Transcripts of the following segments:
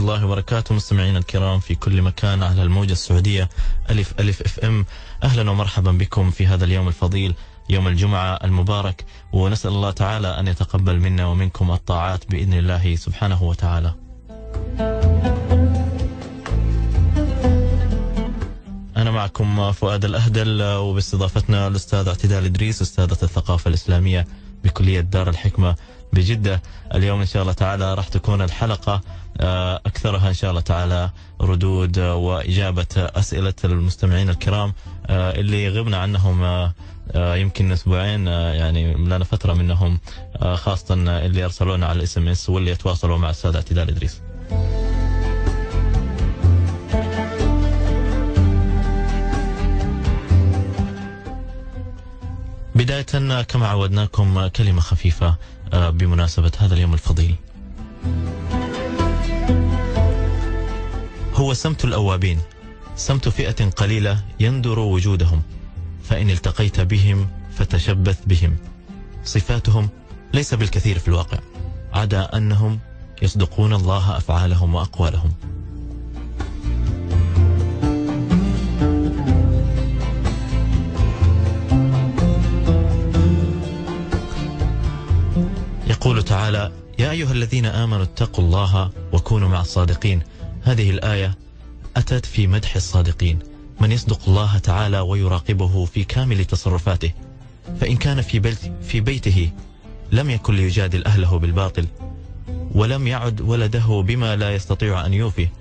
الله وبركاته. مستمعينا الكرام في كل مكان على الموجة السعودية ألف ألف FM، أهلا ومرحبا بكم في هذا اليوم الفضيل، يوم الجمعة المبارك، ونسأل الله تعالى أن يتقبل منا ومنكم الطاعات بإذن الله سبحانه وتعالى. أنا معكم فؤاد الأهدل، وباستضافتنا الأستاذ اعتدال ادريس، أستاذة الثقافة الإسلامية بكلية دار الحكمة بجدة. اليوم إن شاء الله تعالى راح تكون الحلقة أكثرها إن شاء الله تعالى ردود وإجابة أسئلة المستمعين الكرام اللي غبنا عنهم يمكن أسبوعين، يعني لنا فترة منهم، خاصة اللي أرسلونا على SMS واللي يتواصلوا مع السادة اعتدال إدريس. بداية كما عودناكم كلمة خفيفة بمناسبة هذا اليوم الفضيل. هو سمت الأوابين، سمت فئة قليلة يندر وجودهم، فإن التقيت بهم فتشبث بهم. صفاتهم ليس بالكثير في الواقع، عدا أنهم يصدقون الله أفعالهم وأقوالهم. يقول تعالى: يا أيها الذين آمنوا اتقوا الله وكونوا مع الصادقين. هذه الآية أتت في مدح الصادقين، من يصدق الله تعالى ويراقبه في كامل تصرفاته، فإن كان في بيته لم يكن ليجادل أهله بالباطل، ولم يعد ولده بما لا يستطيع أن يوفيه،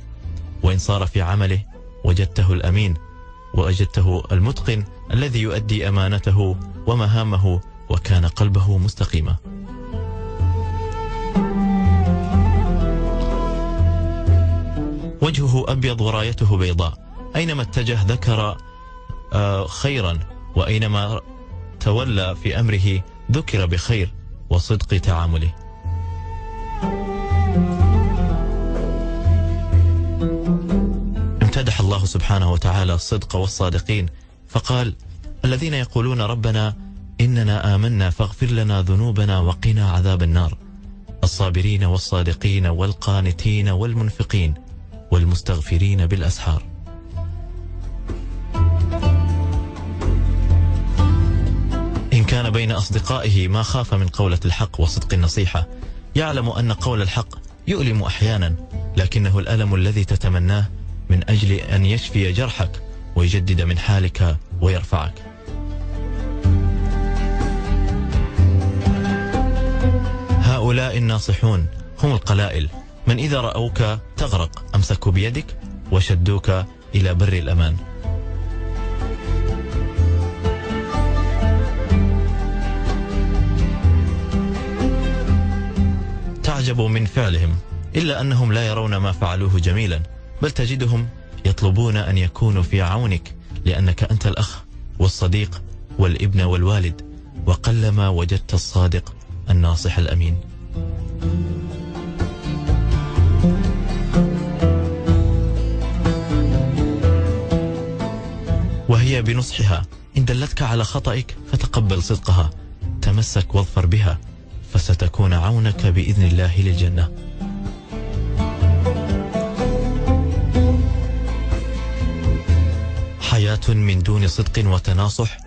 وإن صار في عمله وجدته الأمين وأجدته المتقن الذي يؤدي أمانته ومهامه وكان قلبه مستقيما. وجهه أبيض ورايته بيضاء، أينما اتجه ذكر خيرا، وأينما تولى في أمره ذكر بخير وصدق تعامله. امتدح الله سبحانه وتعالى الصدق والصادقين، فقال: الذين يقولون ربنا إننا آمنا فاغفر لنا ذنوبنا وقنا عذاب النار، الصابرين والصادقين والقانتين والمنفقين والمستغفرين بالأسحار. إن كان بين أصدقائه ما خاف من قولة الحق وصدق النصيحة، يعلم أن قول الحق يؤلم أحيانا، لكنه الألم الذي تتمناه من أجل أن يشفي جرحك ويجدد من حالك ويرفعك. هؤلاء الناصحون هم القلائل، من إذا رأوك تغرق أمسكوا بيدك وشدوك إلى بر الأمان. تعجب من فعلهم، إلا أنهم لا يرون ما فعلوه جميلا، بل تجدهم يطلبون أن يكونوا في عونك، لأنك أنت الأخ والصديق والابن والوالد، وقلما وجدت الصادق الناصح الأمين. وهي بنصحها إن دلتك على خطأك فتقبل صدقها، تمسك واظفر بها فستكون عونك بإذن الله للجنة. حياة من دون صدق وتناصح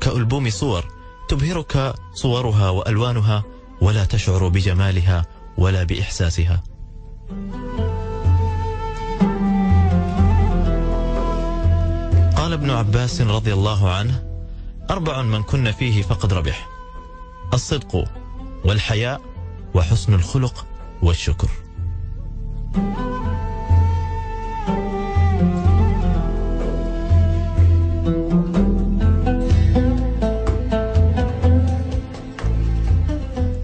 كألبوم صور، تبهرك صورها وألوانها ولا تشعر بجمالها ولا بإحساسها. قال ابن عباس رضي الله عنه: أربع من كن فيه فقد ربح، الصدق والحياء وحسن الخلق والشكر.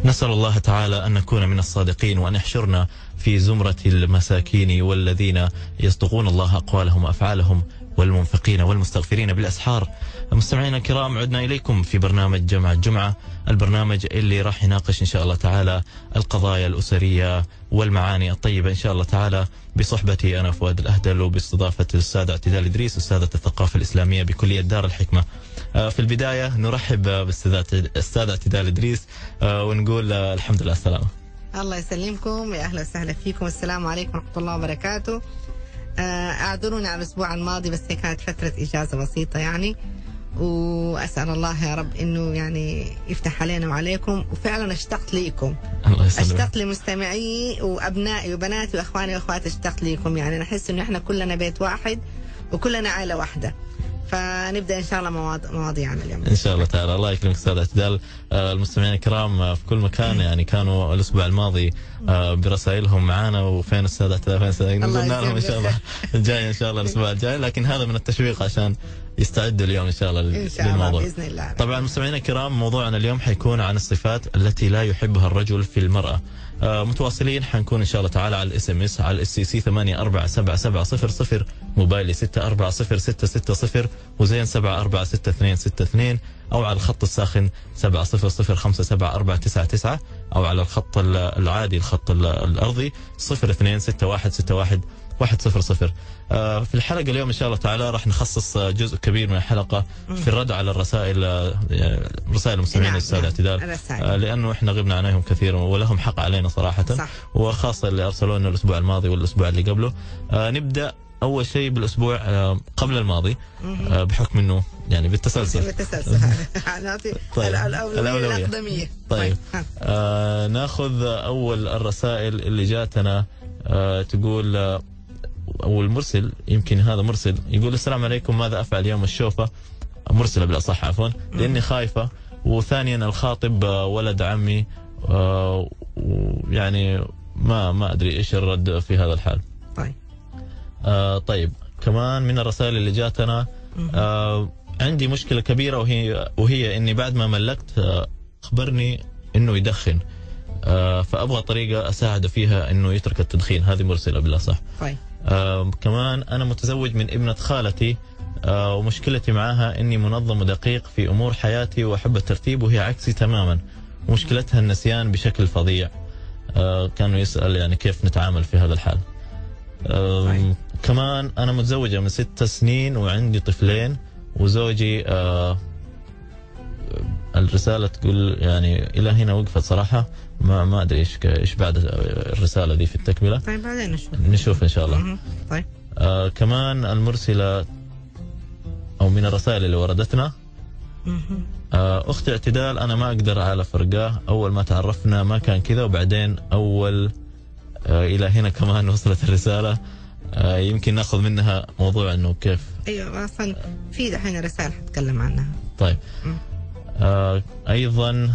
نسأل الله تعالى أن نكون من الصادقين، وأن يحشرنا في زمرة المساكين والذين يصدقون الله أقوالهم وأفعالهم، والمنفقين والمستغفرين بالأسحار. مستمعينا الكرام، عدنا إليكم في برنامج جمعة جمعة، البرنامج اللي راح يناقش إن شاء الله تعالى القضايا الأسرية والمعاني الطيبة إن شاء الله تعالى، بصحبتي أنا فؤاد الأهدل، وباستضافة السادة اعتدال إدريس، أستاذة الثقافة الإسلامية بكلية دار الحكمة. في البداية نرحب بالسادة اعتدال إدريس ونقول الحمد لله السلامة. الله يسلمكم، يا أهلا وسهلا فيكم. السلام عليكم ورحمة الله وبركاته. أعذرونا على الأسبوع الماضي، بس هي كانت فترة إجازة بسيطة يعني، وأسأل الله يا رب إنه يعني يفتح علينا وعليكم. وفعلا اشتقت ليكم، اشتقت لمستمعي وأبنائي وبناتي وأخواني وأخواتي، اشتقت ليكم. يعني نحس إنه إحنا كلنا بيت واحد وكلنا عائلة واحدة. فنبدأ إن شاء الله مواضيعنا اليوم إن شاء الله تعالى. الله يكرمك أستاذ اعتدال. المستمعين الكرام في كل مكان يعني كانوا الأسبوع الماضي برسائلهم معانا، وفين أستاذ اعتدال فين أستاذ اعتدال، نقول لهم إن شاء الله الجاي إن شاء الله الأسبوع الجاي، لكن هذا من التشويق عشان يستعدوا اليوم إن شاء الله للموضوع بإذن الله. طبعا المستمعين الكرام موضوعنا اليوم حيكون عن الصفات التي لا يحبها الرجل في المرأة. متواصلين حنكون ان شاء الله تعالى على الاس ام اس، على الاس سي سي 847700، موبايلي 646660، وزين 746262، او على الخط الساخن 70057499، او على الخط العادي الخط الارضي 026161 100. في الحلقة اليوم إن شاء الله تعالى راح نخصص جزء كبير من الحلقة في الرد على رسائل المستمعين السادة اعتدال، لأنه إحنا غبنا عليهم كثيرا ولهم حق علينا صراحة، صح. وخاصة اللي أرسلوا لنا الأسبوع الماضي والأسبوع اللي قبله. نبدأ أول شيء بالأسبوع قبل الماضي، بحكم إنه يعني بالتسلسل نعطي الأولوية الأقدمية. طيب ناخذ أول الرسائل اللي جاتنا. تقول أو المرسل، يمكن هذا مرسل، يقول السلام عليكم، ماذا أفعل يوم الشوفة، مرسلة بالأصح عفوا، لأني خايفة، وثانيا الخاطب ولد عمي، ويعني ما أدري إيش الرد في هذا الحال. طيب طيب كمان من الرسائل اللي جاتنا، عندي مشكلة كبيرة وهي إني بعد ما ملكت أخبرني إنه يدخن، فأبغى طريقة أساعده فيها إنه يترك التدخين. هذه مرسلة بالأصح. طيب كمان أنا متزوج من ابنة خالتي، ومشكلتي معها إني منظم ودقيق في أمور حياتي وأحب الترتيب، وهي عكسي تماما، ومشكلتها النسيان بشكل فظيع. كانوا يسأل يعني كيف نتعامل في هذا الحال. كمان أنا متزوجة من 6 سنين وعندي طفلين وزوجي. الرسالة تقول يعني إلى هنا وقفت صراحة، ما أدري إيش بعد الرسالة دي في التكملة. طيب بعدين نشوف إن شاء الله. طيب كمان المرسلة أو من الرسائل اللي وردتنا، أختي اعتدال، أنا ما أقدر على فرقاه، أول ما تعرفنا ما كان كذا، وبعدين أول إلى هنا كمان وصلت الرسالة. يمكن ناخذ منها موضوع إنه كيف. أيوة أصلا في دحين رسالة حتكلم عنها. طيب أيضا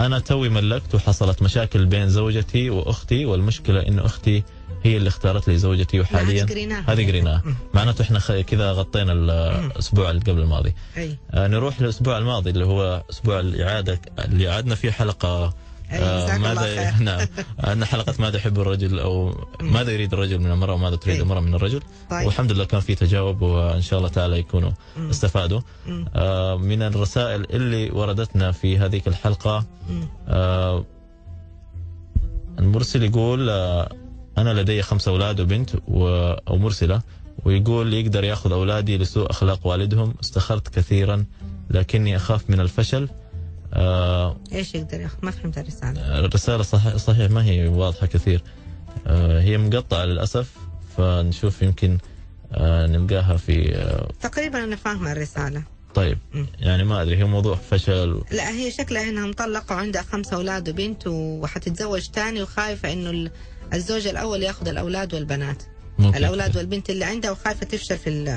أنا توي ملكت وحصلت مشاكل بين زوجتي وأختي، والمشكلة إنه أختي هي اللي اختارت لي زوجتي، وحاليا هذه قريناها، معناته إحنا كذا غطينا الأسبوع اللي قبل الماضي. نروح للأسبوع الماضي اللي هو أسبوع الإعادة اللي عادنا فيه حلقة ماذا نعم عندنا حلقة ماذا يحب الرجل أو ماذا يريد الرجل من المرأة وماذا تريد المرأة من الرجل. طيب. والحمد لله كان في تجاوب، وإن شاء الله تعالى يكونوا استفادوا. من الرسائل اللي وردتنا في هذه الحلقة، المرسل يقول أنا لدي 5 أولاد وبنت أو مرسلة، ويقول يقدر يأخذ أولادي لسوء أخلاق والدهم، استخرت كثيرا لكني أخاف من الفشل. ايش يقدر ياخذ؟ ما فهمت الرساله. الرساله صحيح ما هي واضحه كثير، هي مقطعه للاسف، فنشوف يمكن نلقاها في تقريبا. انا فاهمه الرساله. طيب يعني ما ادري هي موضوع فشل لا هي شكلها انها مطلقه وعندها 5 أولاد وبنت وحتتزوج تاني، وخايفه انه الزوج الاول ياخذ الاولاد والبنات، الاولاد والبنت اللي عندها، وخايفه تفشل في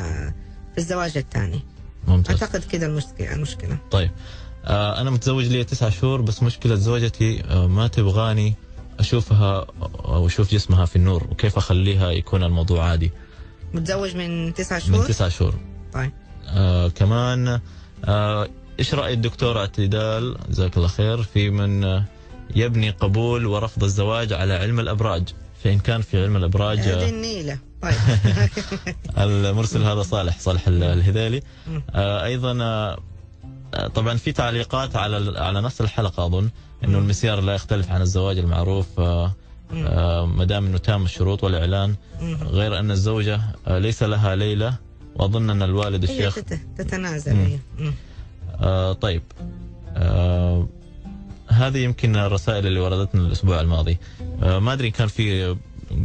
الزواج الثاني. ممتاز، اعتقد كذا المشكله. طيب أنا متزوج لي 9 شهور، بس مشكلة زوجتي ما تبغاني أشوفها أو أشوف جسمها في النور، وكيف أخليها يكون الموضوع عادي. متزوج من 9 شهور؟ من 9 شهور. طيب كمان إيش رأي الدكتور اعتدال، جزاك الله خير، في من يبني قبول ورفض الزواج على علم الأبراج، فإن كان في علم الأبراج هذه النيلة. طيب المرسل هذا صالح الهذالي. أيضا طبعا في تعليقات على نفس الحلقه، اظن انه المسيار لا يختلف عن الزواج المعروف ما دام انه تام الشروط والاعلان، غير ان الزوجه ليس لها ليله، واظن ان الوالد الشيخ تتنازل. طيب هذه يمكن الرسائل اللي وردتنا الاسبوع الماضي. ما ادري كان في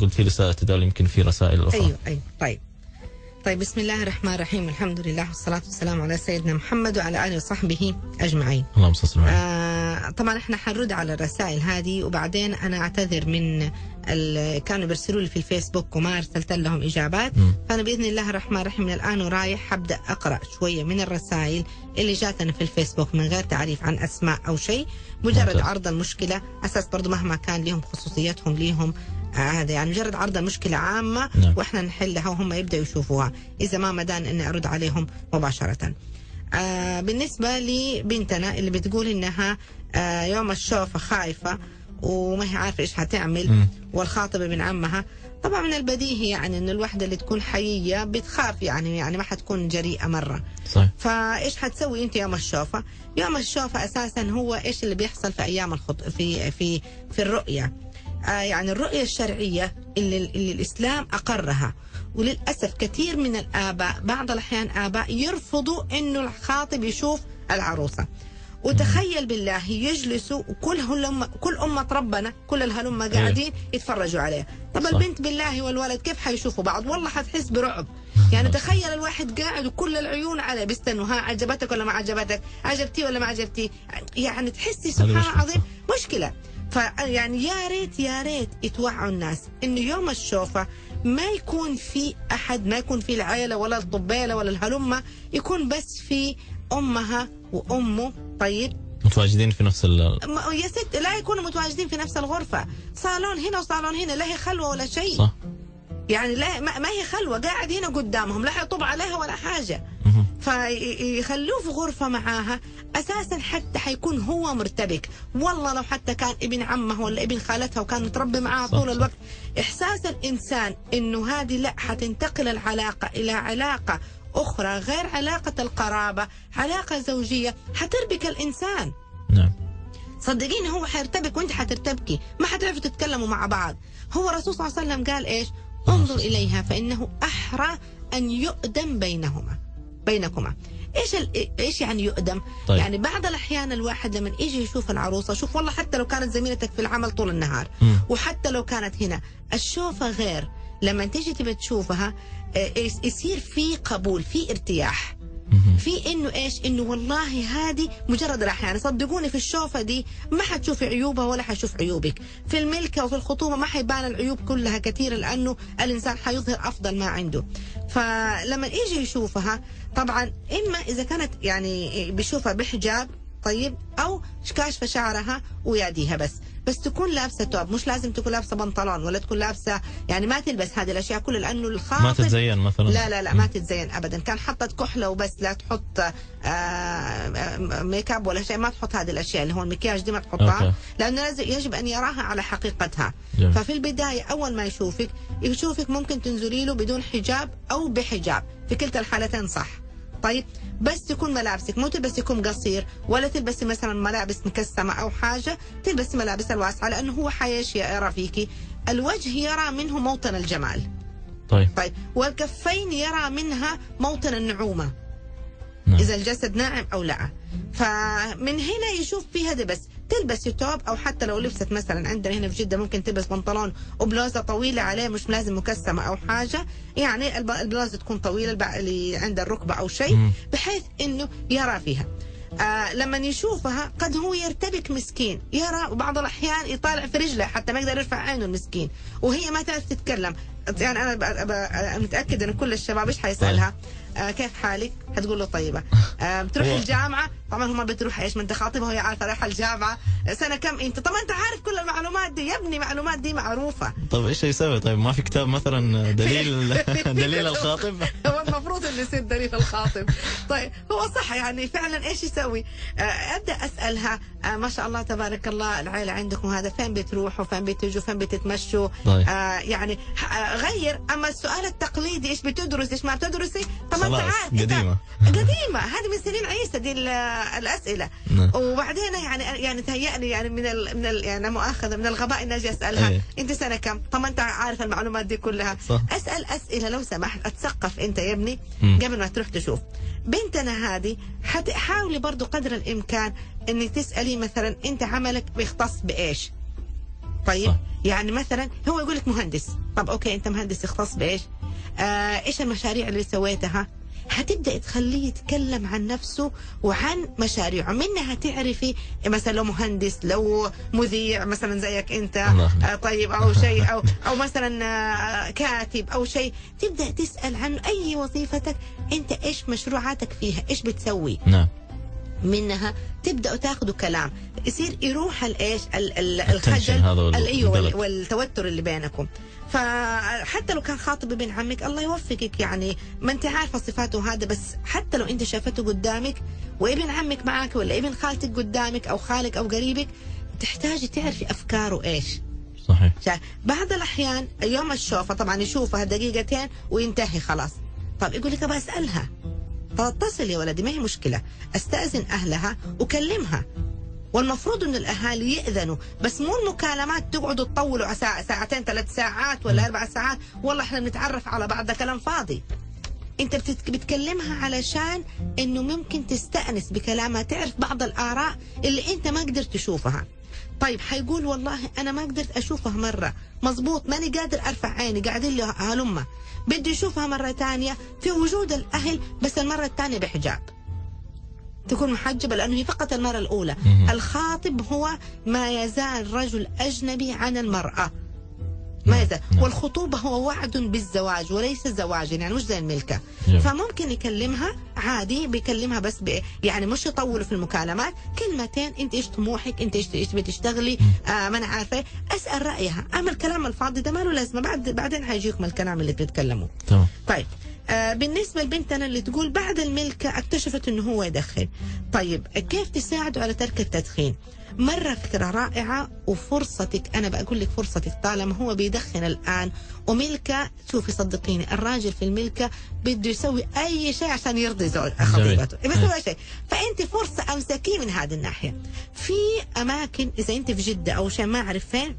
قلت لي رسائل اعتدال، يمكن في رسائل اخرى. ايوه طيب بسم الله الرحمن الرحيم، الحمد لله والصلاة والسلام على سيدنا محمد وعلى آله وصحبه أجمعين. اللهم صل على طبعا احنا حنرد على الرسائل هذه، وبعدين انا اعتذر من كانوا بيرسلوا لي في الفيسبوك وما ارسلت لهم اجابات، فانا باذن الله الرحمن الرحيم من الان ورايح هبدا اقرا شويه من الرسائل اللي جاتنا في الفيسبوك من غير تعريف عن اسماء او شيء، مجرد عرض المشكله، اساس برضو مهما كان لهم خصوصيتهم ليهم هذا، يعني مجرد عرض المشكله عامه واحنا نحلها وهم يبداوا يشوفوها، اذا ما مدان اني ارد عليهم مباشره. بالنسبة لبنتنا اللي بتقول إنها يوم الشوفة خايفة وما هي عارفة إيش هتعمل والخاطبة من عمها، طبعا من البديهي يعني إن الوحدة اللي تكون حيية بتخاف، يعني ما حتكون جريئة مرة صح. فإيش هتسوي أنت يوم الشوفة؟ يوم الشوفة أساسا هو إيش اللي بيحصل في أيام في الرؤية، يعني الرؤية الشرعية اللي الإسلام أقرها، وللأسف كثير من الآباء بعض الأحيان آباء يرفضوا إنه الخاطب يشوف العروسة. وتخيل بالله يجلسوا كل أمة ربنا كل الهلمة قاعدين يتفرجوا عليه، طب البنت بالله والولد كيف حيشوفوا بعض؟ والله حتحس برعب. يعني تخيل الواحد قاعد وكل العيون عليه بيستنوا، ها عجبتك ولا ما عجبتك، عجبتي ولا ما عجبتي، يعني تحسي سبحان الله عظيم مشكلة. فيعني يا ريت يتوعوا الناس إنه يوم الشوفة ما يكون في أحد، ما يكون في العائلة ولا الطبيلة ولا الهلمة، يكون بس في أمها وأمه. طيب متواجدين في نفس يا ست لا يكونوا متواجدين في نفس الغرفة، صالون هنا وصالون هنا، لا هي خلوة ولا شيء صح. يعني لا ما هي خلوة، قاعد هنا قدامهم لا يطب عليها ولا حاجة، فيخلوه في غرفة معاها أساسا حتى حيكون هو مرتبك. والله لو حتى كان ابن عمه ولا ابن خالتها وكان متربي معاها طول الوقت، إحساس الإنسان إنه هذه لا حتنتقل العلاقة إلى علاقة أخرى غير علاقة القرابة، علاقة زوجية، حتربك الإنسان. نعم صدقيني هو حيرتبك وأنت حترتبكي، ما حتعرفوا تتكلموا مع بعض. هو الرسول صلى الله عليه وسلم قال إيش؟ انظر إليها فإنه أحرى أن يؤدم بينكما. ايش يعني يؤدم؟ طيب. يعني بعض الاحيان الواحد لما يجي يشوف العروسه، شوف والله حتى لو كانت زميلتك في العمل طول النهار وحتى لو كانت هنا، الشوفه غير لما تيجي تبي تشوفها، يصير في قبول، في ارتياح، في انه ايش؟ انه والله هذه مجرد الاحيان، صدقوني في الشوفه دي ما حتشوفي عيوبها ولا حتشوف عيوبك، في الملكه وفي الخطوبه ما حيبان العيوب كلها كثير لانه الانسان حيظهر افضل ما عنده. فلما يجي يشوفها طبعا اما اذا كانت يعني بيشوفها بحجاب طيب او كاشفه شعرها وياديها، بس تكون لابسه ثوب، مش لازم تكون لابسه بنطلون ولا تكون لابسه، يعني ما تلبس هذه الاشياء كلها لانه الخاطب ما تتزين مثلا، لا ما تتزين ابدا، كان حطت كحله وبس، لا تحط ميك اب ولا شيء، ما تحط هذه الاشياء اللي هو المكياج دي ما تحطها، لانه يجب ان يراها على حقيقتها. ففي البدايه اول ما يشوفك ممكن تنزلي له بدون حجاب او بحجاب، في كلتا الحالتين صح. طيب بس تكون ملابسك، مو تلبسي كم قصير ولا تلبسي مثلا ملابس مكسمه او حاجه، تلبسي ملابس الواسعه لانه هو حيش يرى فيكي، الوجه يرى منه موطن الجمال. طيب والكفين يرى منها موطن النعومه. اذا الجسد ناعم او لا، فمن هنا يشوف فيها ده، بس تلبسي توب او حتى لو لبست مثلا عندنا هنا في جده ممكن تلبس بنطلون وبلوزه طويله عليه، مش لازم مكسمه او حاجه، يعني البلوزه تكون طويله اللي عند الركبه او شيء، بحيث انه يرى فيها. لما يشوفها قد هو يرتبك مسكين، يرى وبعض الاحيان يطالع في رجله حتى ما يقدر يرفع عينه المسكين، وهي ما تعرف تتكلم. يعني انا متاكد ان كل الشباب ايش حيسالها؟ كيف حالك؟ حتقول له طيبه. بتروح الجامعه؟ طبعا هو ما بتروح، ايش ما انت خاطبها وهي عارفه رايحه الجامعه، سنه كم انت؟ طبعا انت عارف كل المعلومات دي يا ابني، المعلومات دي معروفه. طيب ايش يسوي؟ طيب ما في كتاب مثلا دليل الخاطب؟ هو المفروض انه يصير دليل الخاطب. طيب هو صح، يعني فعلا ايش يسوي؟ ابدا اسالها ما شاء الله تبارك الله العائله عندكم هذا، فين بتروحوا؟ فين بتجوا؟ فين بتتمشوا؟ يعني غير. اما السؤال التقليدي ايش بتدرس؟ ايش ما بتدرسي؟ طبعا انت عارف قديمه هذه من سنين عيسى دي الاسئله. وبعدين يعني تهيأني يعني من ال يعني مؤاخذه من الغباء اني اجي اسالها انت سنه كم؟ طب انت عارف المعلومات دي كلها. صح. اسال اسئله لو سمحت، اتثقف انت يا ابني قبل ما تروح تشوف بنتنا هذه. حاولي برضو قدر الامكان اني تسالي مثلا انت عملك بيختص بايش؟ طيب صح. يعني مثلا هو يقول لك مهندس، طب اوكي انت مهندس يختص بايش؟ ايش المشاريع اللي سويتها؟ هتبدأ تخليه يتكلم عن نفسه وعن مشاريعه، منها تعرفي مثلا لو مهندس، لو مذيع مثلا زيك انت طيب، او شيء او مثلا كاتب او شيء، تبدأ تسأل عن اي وظيفتك انت، ايش مشروعاتك فيها، ايش بتسوي. نعم. منها تبداوا تاخذوا كلام، يصير يروح الايش الخجل ايوه والتوتر اللي بينكم. فحتى لو كان خاطب ابن عمك الله يوفقك، يعني ما انت عارفه صفاته هذا، بس حتى لو انت شافته قدامك وابن عمك معك ولا ابن خالتك قدامك او خالك او قريبك، تحتاجي تعرفي افكاره ايش. صحيح. بعض الاحيان يوم الشوفه طبعا يشوفها دقيقتين وينتهي خلاص. طب يقول لك ابغى اسالها، فاتصل يا ولدي ما هي مشكلة، استأذن أهلها وكلمها. والمفروض أن الأهالي يأذنوا، بس مو المكالمات تقعدوا تطولوا ساعتين 3 ساعات ولا 4 ساعات، والله احنا بنتعرف على بعض، كلام فاضي. انت بتكلمها علشان أنه ممكن تستأنس بكلامها، تعرف بعض الآراء اللي انت ما قدرت تشوفها. طيب حيقول والله أنا ما قدرت أشوفها مرة، مظبوط، ماني قادر أرفع عيني، قاعدين لي هلمة، بدي أشوفها مرة تانية في وجود الأهل، بس المرة التانية بحجاب، تكون محجبة، لأنه هي فقط المرة الأولى. الخاطب هو ما يزال رجل أجنبي عن المرأة، ما يزال. والخطوبة هو وعد بالزواج وليس زواج، يعني مش زي الملكة. فممكن يكلمها عادي، بيكلمها بس يعني مش يطولوا في المكالمات، كلمتين، انت ايش طموحك، انت ايش بتشتغلي، ما انا عارفه، اسال رايها. اما الكلام الفاضي ده ما له لازمه، بعدين هيجيكم الكلام اللي بتتكلموا. تمام. طيب بالنسبه لبنتنا اللي تقول بعد الملكه اكتشفت انه هو يدخن، طيب كيف تساعده على ترك التدخين؟ مره فكره رائعه، وفرصتك، انا بقول لك فرصتك، طالما هو بيدخن الان وملكه، شوفي صدقيني الراجل في الملكه بده يسوي اي شيء عشان يرضي خطيبته، بيسوي شيء، فانت فرصه امسكيه من هذه الناحيه. في اماكن اذا انت في جده او شيء ما اعرف فين،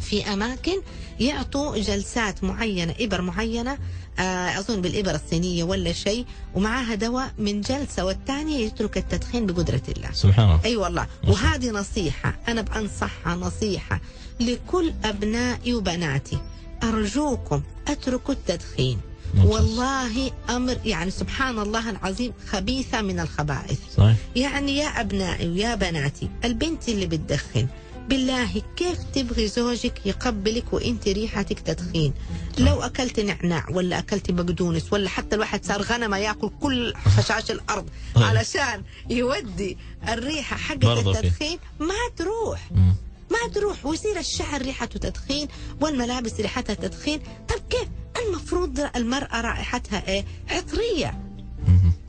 في اماكن يعطوا جلسات معينه، ابر معينه، اظن بالابر الصينيه ولا شيء، ومعاها دواء، من جلسه والثانيه يترك التدخين بقدره الله. سبحان الله. اي والله. وهذه نصيحه انا بانصحها، نصيحه لكل ابنائي وبناتي، ارجوكم اتركوا التدخين. والله امر يعني سبحان الله العظيم، خبيثه من الخبائث. صحيح. يعني يا ابنائي ويا بناتي، البنت اللي بتدخن بالله كيف تبغي زوجك يقبلك وانت ريحتك تدخين؟ لو اكلت نعناع ولا اكلت بقدونس، ولا حتى الواحد صار غنمه ياكل كل خشاش الارض علشان يودي الريحه حقه التدخين، ما تروح ويصير الشعر ريحته تدخين والملابس ريحتها تدخين. طب كيف؟ المفروض المراه رائحتها ايه؟ عطريه،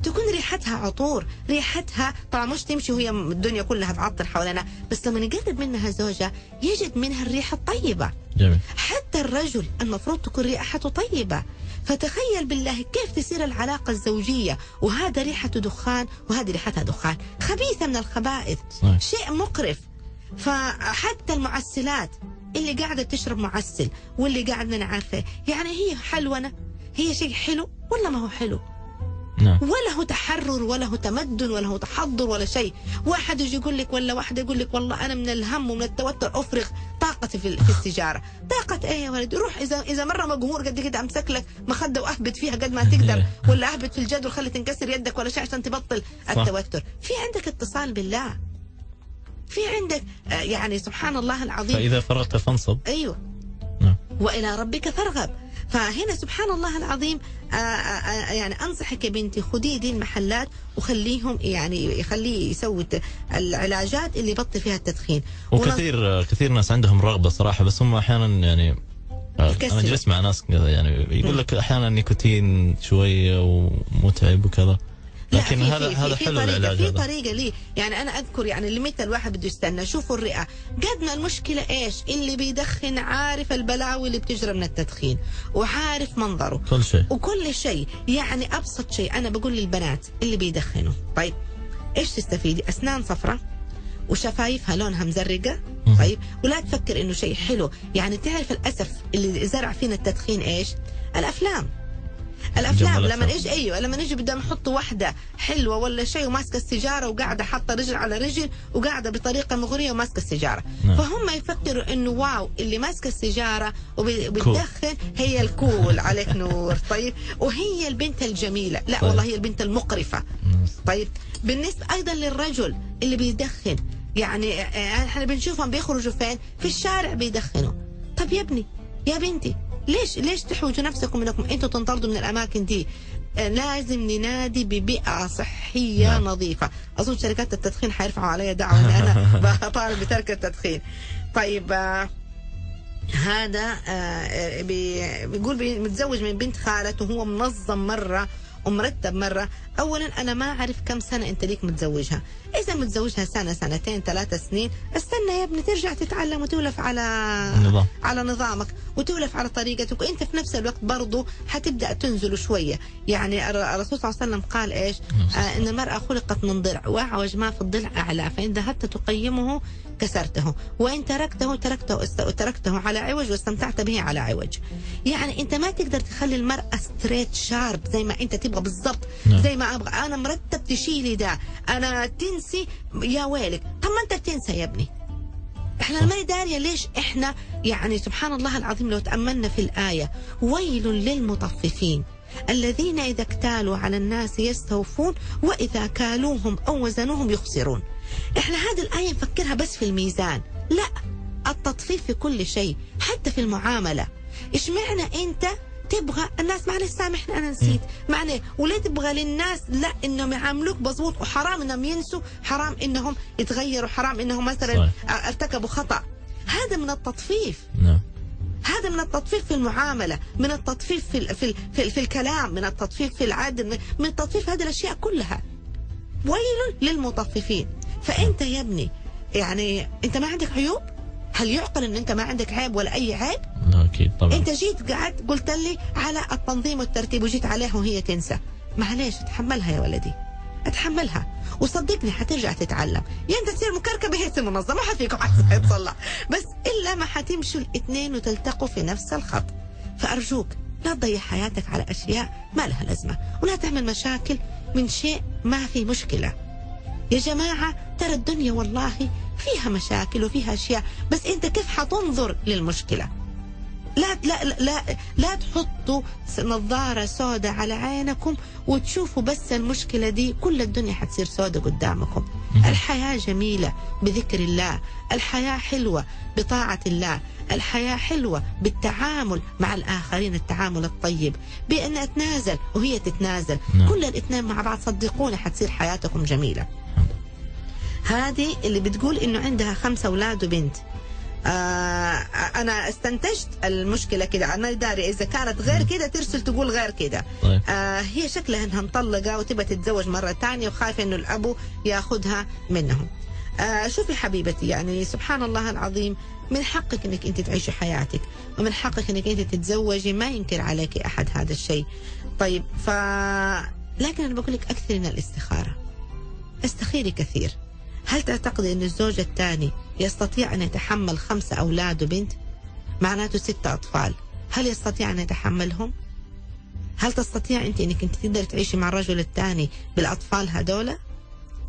تكون ريحتها عطور، ريحتها طبعا مش تمشي وهي الدنيا كلها تعطر حوالينا، بس لما نقرب منها زوجها يجد منها الريحه الطيبه. جميل. حتى الرجل المفروض تكون ريحته طيبه. فتخيل بالله كيف تصير العلاقه الزوجيه وهذا ريحته دخان وهذه ريحتها دخان، خبيثه من الخبائث. صحيح. شيء مقرف. فحتى المعسلات اللي قاعده تشرب معسل واللي قاعد من عارفه، يعني هي حلونه، هي شيء حلو ولا ما هو حلو؟ ولا هو تحرر ولا هو تمدن ولا هو تحضر ولا شيء. واحد يجي يقول لك ولا واحده يقول لك والله انا من الهم ومن التوتر افرغ طاقتي في السيجاره. طاقه ايه يا ولد؟ روح اذا مره مقهور قد كده امسك لك مخده واهبط فيها قد ما تقدر، ولا اهبط في الجدول خلي تنكسر يدك ولا شيء عشان تبطل التوتر. في عندك اتصال بالله، في عندك يعني سبحان الله العظيم، فاذا فرغت فانصب. ايوه. والى ربك فارغب. فهنا سبحان الله العظيم يعني أنصحك يا بنتي، خدي دي المحلات وخليهم يعني يخليه يسوي العلاجات اللي يبطل فيها التدخين. وكثير كثير ناس عندهم رغبة صراحة، بس هم أحيانا يعني أنا جلست مع ناس يعني يقول لك أحيانا نيكوتين شوية ومتعب وكذا، لكن هذا حلو العلاج، في طريقه ليه. يعني انا اذكر يعني اللي متى الواحد بده يستنى، شوفوا الرئه قد ما المشكله ايش، اللي بيدخن عارف البلاوي اللي بتجرى من التدخين وعارف منظره كل شيء وكل شيء. يعني ابسط شيء انا بقول للبنات اللي بيدخنوا، طيب ايش تستفيدي؟ اسنان صفراء وشفايفها لونها مزرقه. طيب، ولا تفكر انه شيء حلو. يعني تعرف الاسف اللي زرع فينا التدخين ايش؟ الافلام. الافلام لما ايش، ايوه لما نجي بدنا نحط واحده حلوه ولا شيء وماسكه السيجاره وقاعده حاطه رجل على رجل وقاعده بطريقه مغريه وماسكه السيجاره، فهم يفكروا انه واو اللي ماسكه السيجاره وبتدخن هي الكول. عليك نور. طيب، وهي البنت الجميله، لا والله هي البنت المقرفه. طيب، بالنسبه ايضا للرجل اللي بيدخن، يعني احنا بنشوفهم بيخرجوا فين؟ في الشارع بيدخنوا. طب يا ابني يا بنتي، ليش تحوجوا نفسكم انكم انتم تنطردوا من الاماكن دي؟ لازم ننادي ببيئه صحيه نظيفه. اظن شركات التدخين حيرفعوا علي دعوه ان انا بطالب بترك التدخين. طيب، هذا بيقول متزوج من بنت خالته، وهو منظم مره ومرتب مره. اولا انا ما اعرف كم سنه انت ليك متزوجها، اذا متزوجها سنه سنتين 3 سنين استنى يا ابني ترجع تتعلم وتولف على نظامك وتولف على طريقتك، وانت في نفس الوقت برضه حتبدا تنزل شويه. يعني الرسول صلى الله عليه وسلم قال ايش؟ ان المراه خلقت من ضلع، واعوج ما في الضلع اعلى، فان ذهبت تقيمه كسرته، وان تركته على عوج واستمتعت به على عوج. يعني انت ما تقدر تخلي المراه ستريت شارب زي ما انت تبغى بالضبط، زي ما ابغى انا مرتب تشيلي ده، انا تنسي يا ويلك. طب ما انت بتنسى يا ابني. احنا ما داريه ليش احنا، يعني سبحان الله العظيم لو تاملنا في الايه، ويل للمطففين الذين اذا اكتالوا على الناس يستوفون واذا كالوهم او وزنوهم يخسرون. احنا هذه الايه نفكرها بس في الميزان، لا، التطفيف في كل شيء، حتى في المعامله. ايش معنى انت تبغى الناس، معلش سامحني انا نسيت، معنى ولا تبغى للناس لا انهم يعاملوك مظبوط، وحرام انهم ينسوا، حرام انهم يتغيروا، حرام انهم مثلا ارتكبوا خطا. هذا من التطفيف. هذا من التطفيف في المعامله، من التطفيف في الكلام، من التطفيف في العدل، من التطفيف هذه الاشياء كلها. ويل للمطففين. فانت يا ابني يعني انت ما عندك عيوب؟ هل يعقل ان انت ما عندك عيب ولا اي عيب؟ اكيد طبعا. انت جيت قعدت قلت لي على التنظيم والترتيب وجيت عليها وهي تنسى، معليش اتحملها يا ولدي، اتحملها، وصدقني حترجع تتعلم. يا انت تصير مكركبه هي تصير منظمه، ما حد فيكم حيتصلح، بس الا ما حتمشوا الاثنين وتلتقوا في نفس الخط. فارجوك لا تضيع حياتك على اشياء ما لها لازمه، ولا تعمل مشاكل من شيء ما في مشكله. يا جماعه ترى الدنيا والله فيها مشاكل وفيها اشياء، بس انت كيف حتنظر للمشكله؟ لا لا لا لا تحطوا نظارة سوداء على عينكم وتشوفوا بس المشكلة دي، كل الدنيا حتصير سوداء قدامكم. الحياة جميلة بذكر الله، الحياة حلوة بطاعة الله، الحياة حلوة بالتعامل مع الآخرين، التعامل الطيب، بأن أتنازل وهي تتنازل، كل الاثنين مع بعض صدقوني حتصير حياتكم جميلة. هذه اللي بتقول إنه عندها 5 أولاد وبنت. أنا استنتجت المشكلة كده، أنا داري إذا كانت غير كده ترسل تقول غير كده. هي شكلها أنها مطلقة وتبى تتزوج مرة تانية وخايفة إنه الأبو ياخدها منهم. شوفي حبيبتي، يعني سبحان الله العظيم، من حقك إنك أنت تعيشي حياتك، ومن حقك إنك أنت تتزوجي، ما ينكر عليك أحد هذا الشيء. طيب، لكن أنا بقول لك أكثر من الاستخارة، استخيري كثير. هل تعتقد أن الزوج الثاني يستطيع أن يتحمل 5 أولاد وبنت؟ معناته 6 أطفال، هل يستطيع أن يتحملهم؟ هل تستطيع أنت تقدر تعيشي مع الرجل الثاني بالأطفال هذولا؟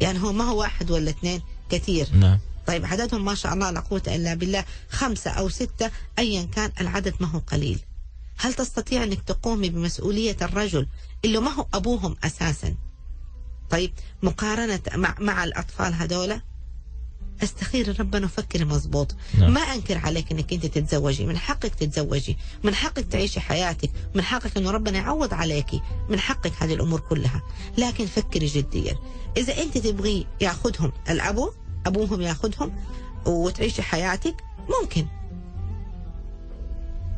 يعني هو ما هو 1 ولا 2 كثير. طيب، عددهم ما شاء الله لا قوة إلا بالله، 5 أو 6 أيا كان العدد، ما هو قليل. هل تستطيع أنك تقومي بمسؤولية الرجل اللي ما هو أبوهم أساسا؟ طيب، مقارنة مع الأطفال هذولا، استخيري ربنا وفكري مظبوط. ما أنكر عليك أنك أنت تتزوجي، من حقك تتزوجي، من حقك تعيشي حياتك، من حقك أنه ربنا يعوض عليكي، من حقك هذه الأمور كلها، لكن فكري جديا. إذا أنت تبغي ياخذهم الأبو، أبوهم ياخذهم وتعيشي حياتك ممكن،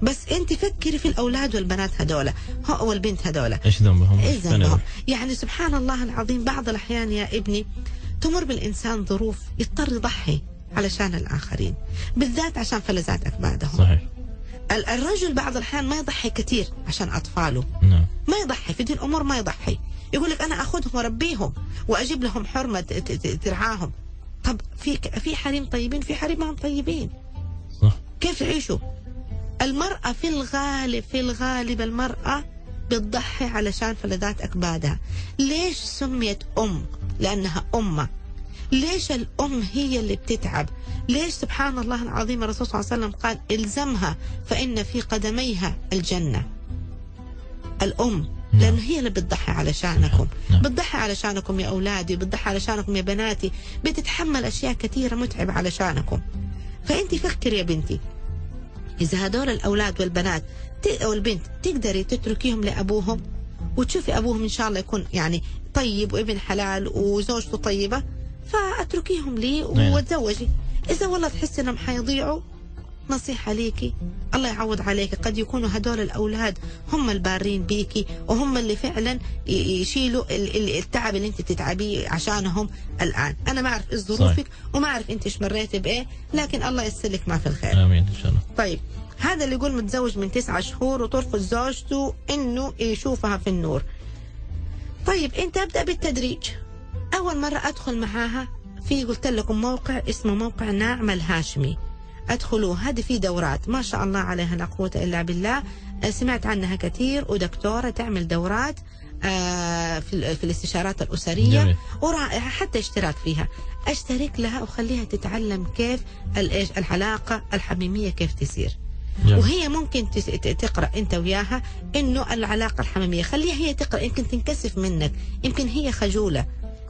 بس انت فكري في الاولاد والبنات هذول والبنت هذول ايش ذنبهم؟ ايش ذنبهم؟ يعني سبحان الله العظيم بعض الاحيان يا ابني تمر بالانسان ظروف يضطر يضحي علشان الاخرين، بالذات عشان فلذات اكبادهم. صحيح. الرجل بعض الاحيان ما يضحي كثير عشان اطفاله. ما يضحي في دي الامور، ما يضحي، يقول لك انا اخذهم واربيهم واجيب لهم حرمه ترعاهم. طب في حريم طيبين، في حريم ما هم طيبين. صح. كيف يعيشوا؟ المراه في الغالب المراه بتضحي علشان فلذات اكبادها. ليش سميت ام؟ لانها امه. ليش الام هي اللي بتتعب؟ ليش سبحان الله العظيم الرسول صلى الله عليه وسلم قال الزمها فان في قدميها الجنه. الام لأنه هي اللي بتضحي علشانكم. نعم. بتضحي علشانكم يا أولادي، بتضحي علشانكم يا بناتي، بتتحمل أشياء كثيرة متعبة علشانكم. فأنت فكر يا بنتي، إذا هدول الأولاد والبنات أو البنت تقدري تتركيهم لأبوهم وتشوفي أبوهم إن شاء الله يكون يعني طيب وابن حلال وزوجته طيبة، فأتركيهم لي وتزوجي. إذا والله تحسي إنهم حيضيعوا، نصيحة ليكي الله يعوض عليك، قد يكونوا هدول الأولاد هم البارين بيكي وهم اللي فعلا يشيلوا التعب اللي انت بتتعبيه عشانهم الآن. أنا ما أعرف إيش ظروفك وما أعرف انت إيش مريتي بإيه، لكن الله يسلك ما في الخير. آمين إن شاء الله. طيب هذا اللي يقول متزوج من 9 شهور وترفض زوجته إنه يشوفها في النور. طيب انت أبدأ بالتدريج. أول مرة أدخل معاها في، قلت لكم موقع اسمه موقع ناعمة الهاشمي، أدخلوا. هذه في دورات ما شاء الله عليها لا قوة إلا بالله، سمعت عنها كثير، ودكتورة تعمل دورات في الاستشارات الأسرية. جميل. ورائعة، حتى اشتراك فيها، اشترك لها وخليها تتعلم كيف العلاقة الحميمية كيف تصير. جميل. وهي ممكن تقرأ أنت وياها إنه العلاقة الحميمية، خليها هي تقرأ، يمكن تنكسف منك، يمكن هي خجولة.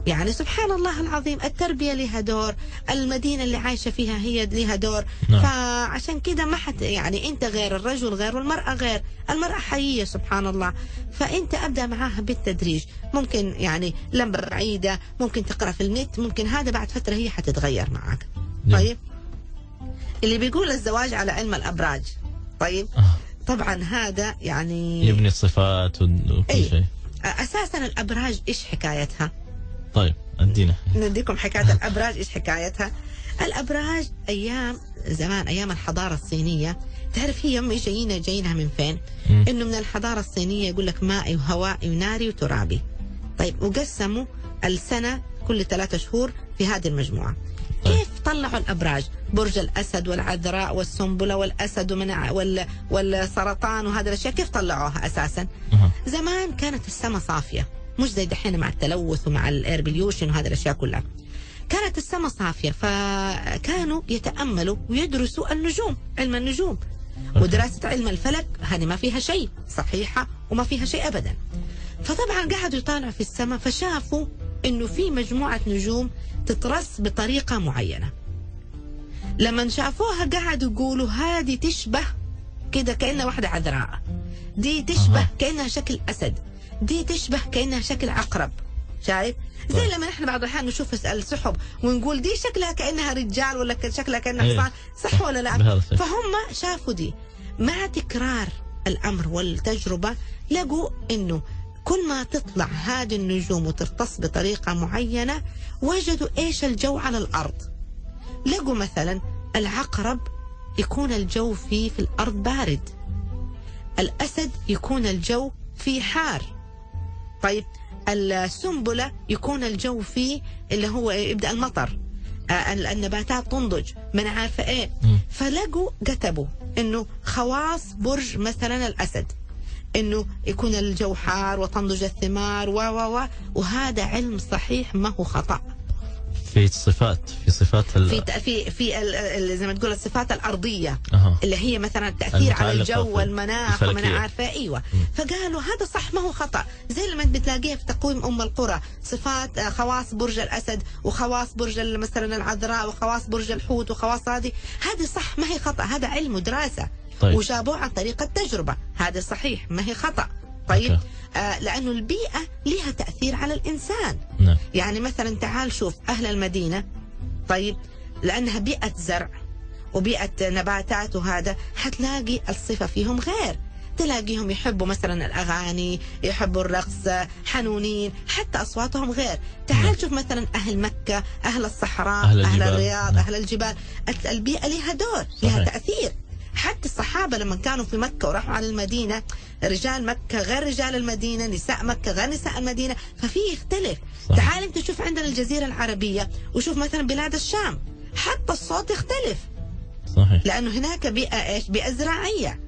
يعني سبحان الله العظيم التربية لها دور، المدينة اللي عايشة فيها هي لها دور. نعم. فعشان كده ما حد، يعني انت غير، الرجل غير، والمرأة غير، المرأة حية سبحان الله. فانت ابدأ معاها بالتدريج، ممكن يعني لمبة بعيدة، ممكن تقرأ في النت، ممكن هذا بعد فترة هي حتتغير معك. طيب اللي بيقول الزواج على علم الأبراج، طيب طبعا هذا يعني يبني الصفات وكل شيء. أساسا الأبراج إيش حكايتها؟ طيب نديكم حكاية الأبراج إيش حكايتها. الأبراج أيام زمان، أيام الحضارة الصينية، تعرف هي أمي جايينها من فين؟ إنه من الحضارة الصينية، يقول لك مائي وهوائي وناري وترابي. طيب وقسموا السنة كل 3 شهور في هذه المجموعة. طيب. كيف طلعوا الأبراج؟ برج الأسد والعذراء والسنبلة والأسد والسرطان وهذه الأشياء، كيف طلعوها أساسا؟ زمان كانت السماء صافية، مش زي دحين مع التلوث ومع الاير بليوشن وهذه الاشياء كلها. كانت السماء صافيه، فكانوا يتاملوا ويدرسوا النجوم، علم النجوم. ودراسه علم الفلك هذه ما فيها شيء، صحيحه وما فيها شيء ابدا. فطبعا قعدوا يطالعوا في السماء، فشافوا انه في مجموعه نجوم تترص بطريقه معينه. لما شافوها قعدوا يقولوا هذه تشبه كده كانها واحده عذراء، دي تشبه كانها شكل اسد، دي تشبه كأنها شكل عقرب. شايف؟ زي لما نحن بعض الأحيان نشوف السحب ونقول دي شكلها كأنها رجال ولا شكلها كأنها حصان، صح ولا لا؟ فهم شافوا دي. مع تكرار الأمر والتجربة لقوا إنه كل ما تطلع هذه النجوم وترتص بطريقة معينة، وجدوا إيش الجو على الأرض. لقوا مثلا العقرب يكون الجو فيه في الأرض بارد، الأسد يكون الجو فيه حار. طيب السنبلة يكون الجو فيه اللي هو يبدأ المطر، النباتات تنضج، ما انا عارفة ايه. فلقوا كتبوا انه خواص برج مثلا الأسد انه يكون الجو حار وتنضج الثمار وهذا علم صحيح، ما هو خطأ. في زي ما تقول الصفات الارضيه اللي هي مثلا التاثير على الجو والمناخ وما انا عارفه. ايوه. فقالوا هذا صح ما هو خطا، زي لما بتلاقيها في تقويم ام القرى صفات خواص برج الاسد وخواص برج مثلا العذراء وخواص برج الحوت وخواص هذه صح ما هي خطا، هذا علم ودراسه. طيب. وجابوه عن طريق التجربه، هذا صحيح ما هي خطا. طيب لأنه البيئة لها تأثير على الإنسان. نعم. يعني مثلا تعال شوف أهل المدينة، طيب لأنها بيئة زرع وبيئة نباتات وهذا، حتلاقي الصفة فيهم غير، تلاقيهم يحبوا مثلا الأغاني، يحبوا الرقص، حنونين، حتى أصواتهم غير. تعال شوف مثلا أهل مكة، أهل الصحراء، أهل الرياض، أهل الجبال، البيئة لها دور، لها تأثير. حتى الصحابة لما كانوا في مكة وراحوا على المدينة، رجال مكة غير رجال المدينة، نساء مكة غير نساء المدينة، ففي يختلف. تعال انت شوف عندنا الجزيرة العربية وشوف مثلا بلاد الشام، حتى الصوت يختلف. صحيح. لأنه هناك بيئة ايش؟ بيئة زراعية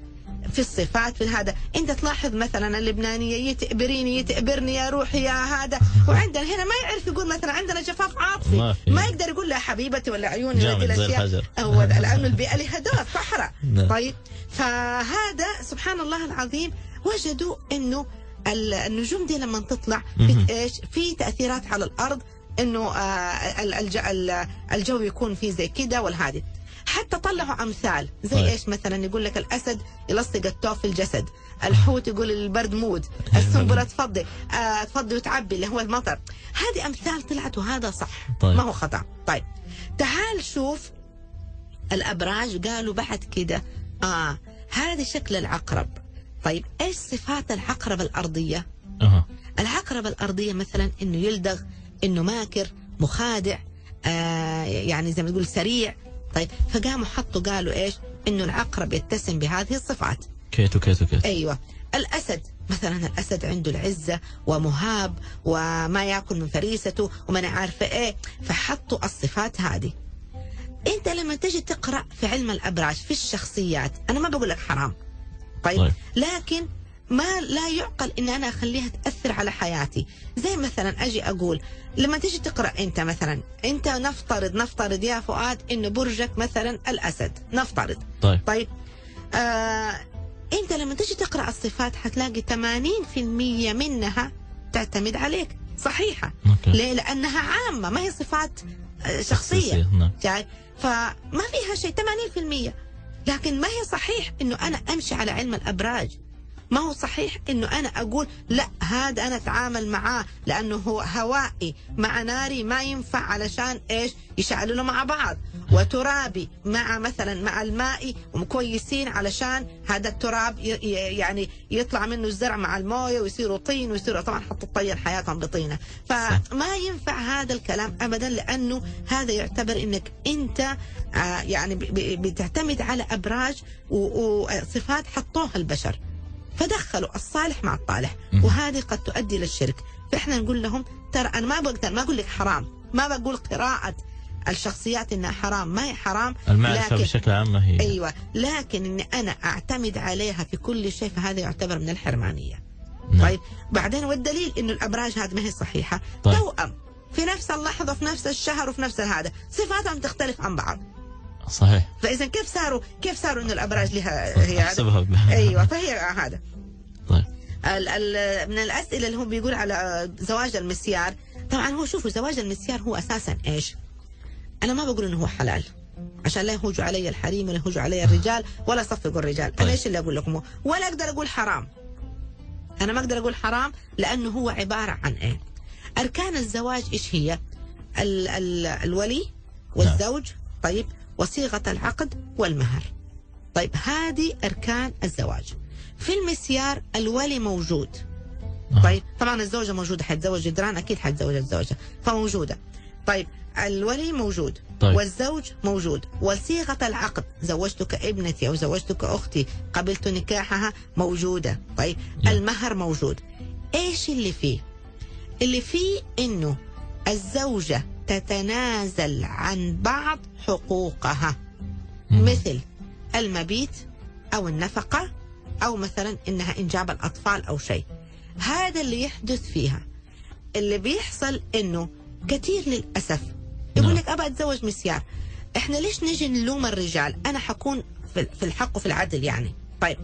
في الصفات في هذا. انت تلاحظ مثلا اللبنانية يتقبريني يتقبرني يا روحي يا هذا، وعندنا هنا ما يعرف يقول مثلا عندنا جفاف عاطفي، ما يقدر يقول لها حبيبتي ولا عيوني ولا الاشياء، هو لانه البيئة لها دور صحراء. طيب فهذا سبحان الله العظيم وجدوا انه النجوم دي لما تطلع في ايش؟ في تأثيرات على الارض، انه الجو يكون فيه زي كده والهادي. حتى طلعوا امثال زي ايش؟ مثلا يقول لك الاسد يلصق التوف في الجسد، الحوت يقول البرد مود، السنبله تفضي تفضي وتعبي اللي هو المطر. هذه امثال طلعت وهذا صح. طيب. ما هو خطا. طيب تعال شوف الابراج، قالوا بعد كده هذا شكل العقرب. طيب ايش صفات العقرب الارضيه؟ العقرب الارضيه مثلا انه يلدغ، انه ماكر، مخادع، يعني زي ما تقول سريع. طيب فقاموا حطوا قالوا ايش؟ انه العقرب يتسم بهذه الصفات. كيتو كيتو كيتو. ايوه. الاسد مثلا، الاسد عنده العزه ومهاب وما ياكل من فريسته وما انا عارفه ايه، فحطوا الصفات هذه. انت لما تجي تقرا في علم الابراج في الشخصيات، انا ما بقول لك حرام. طيب. لكن ما لا يعقل ان انا اخليها تاثر على حياتي، زي مثلا اجي اقول لما تجي تقرا انت مثلا، انت نفترض يا فؤاد انه برجك مثلا الاسد، نفترض. طيب انت لما تجي تقرا الصفات حتلاقي 80% منها تعتمد عليك صحيحه. ليه؟ لانها عامه، ما هي صفات شخصيه. يعني فما فيها شيء 80%، لكن ما هي صحيح انه انا امشي على علم الابراج. ما هو صحيح انه انا اقول لا هذا انا اتعامل معاه لانه هو هوائي مع ناري ما ينفع علشان ايش؟ يشعلونه مع بعض، وترابي مع مثلا مع المائي ومكويسين علشان هذا التراب يعني يطلع منه الزرع مع المويه ويصيروا طين ويصيروا، طبعا حطوا الطين حياتهم بطينه، فما ينفع هذا الكلام ابدا، لانه هذا يعتبر انك انت يعني بتعتمد على ابراج وصفات حطوها البشر، فدخلوا الصالح مع الطالح، وهذه قد تؤدي للشرك. فاحنا نقول لهم ترى انا ما بقدر، ما اقول لك حرام، ما بقول قراءة الشخصيات انها حرام، ما هي حرام، المعرفة بشكل عام هي. ايوه، لكن اني انا اعتمد عليها في كل شيء فهذا يعتبر من الحرمانية. طيب بعدين والدليل انه الابراج هذه ما هي صحيحة. طيب. توأم في نفس اللحظة وفي نفس الشهر وفي نفس هذا، صفاتهم تختلف عن بعض. صحيح. فاذا كيف صاروا انه الابراج لها هي هذا؟ ايوه، فهي هذا. طيب من الاسئله اللي هم بيقول على زواج المسيار، طبعا هو شوفوا زواج المسيار هو اساسا ايش؟ انا ما بقول انه هو حلال عشان لا يهوجوا علي الحريم ولا يهوجوا علي الرجال ولا اصفقوا الرجال. طيب. انا ايش اللي اقول لكم؟ ولا اقدر اقول حرام، انا ما اقدر اقول حرام لانه هو عباره عن ايه؟ اركان الزواج ايش هي؟ الولي والزوج. طيب. وصيغة العقد والمهر. طيب هذه أركان الزواج. في المسيار الولي موجود. طيب طبعا الزوجة موجودة، حتزوج جدران أكيد حتزوج الزوجة فموجودة. طيب الولي موجود. طيب. والزوج موجود، وصيغة العقد زوجتك ابنتي أو زوجتك أختي قبلت نكاحها موجودة. طيب المهر موجود. إيش اللي فيه؟ اللي فيه إنه الزوجة تتنازل عن بعض حقوقها، مثل المبيت أو النفقة أو مثلا إنها إنجاب الأطفال أو شيء. هذا اللي يحدث فيها. اللي بيحصل إنه كثير للأسف يقول لك أبى أتزوج مسيار. إحنا ليش نجي نلوم الرجال؟ أنا حكون في الحق وفي العدل يعني. طيب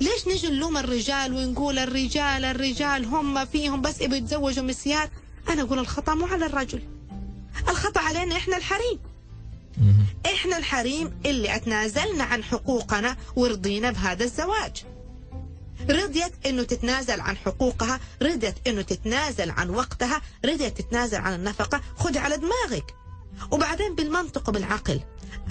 ليش نجي نلوم الرجال ونقول الرجال هم فيهم بس يبوا يتزوجوا مسيار؟ أنا أقول الخطأ مو على الرجل، الخطأ علينا إحنا الحريم. إحنا الحريم اللي أتنازلنا عن حقوقنا ورضينا بهذا الزواج. رضيت إنه تتنازل عن حقوقها، رضيت إنه تتنازل عن وقتها، رضيت تتنازل عن النفقة، خد على دماغك. وبعدين بالمنطق وبالعقل،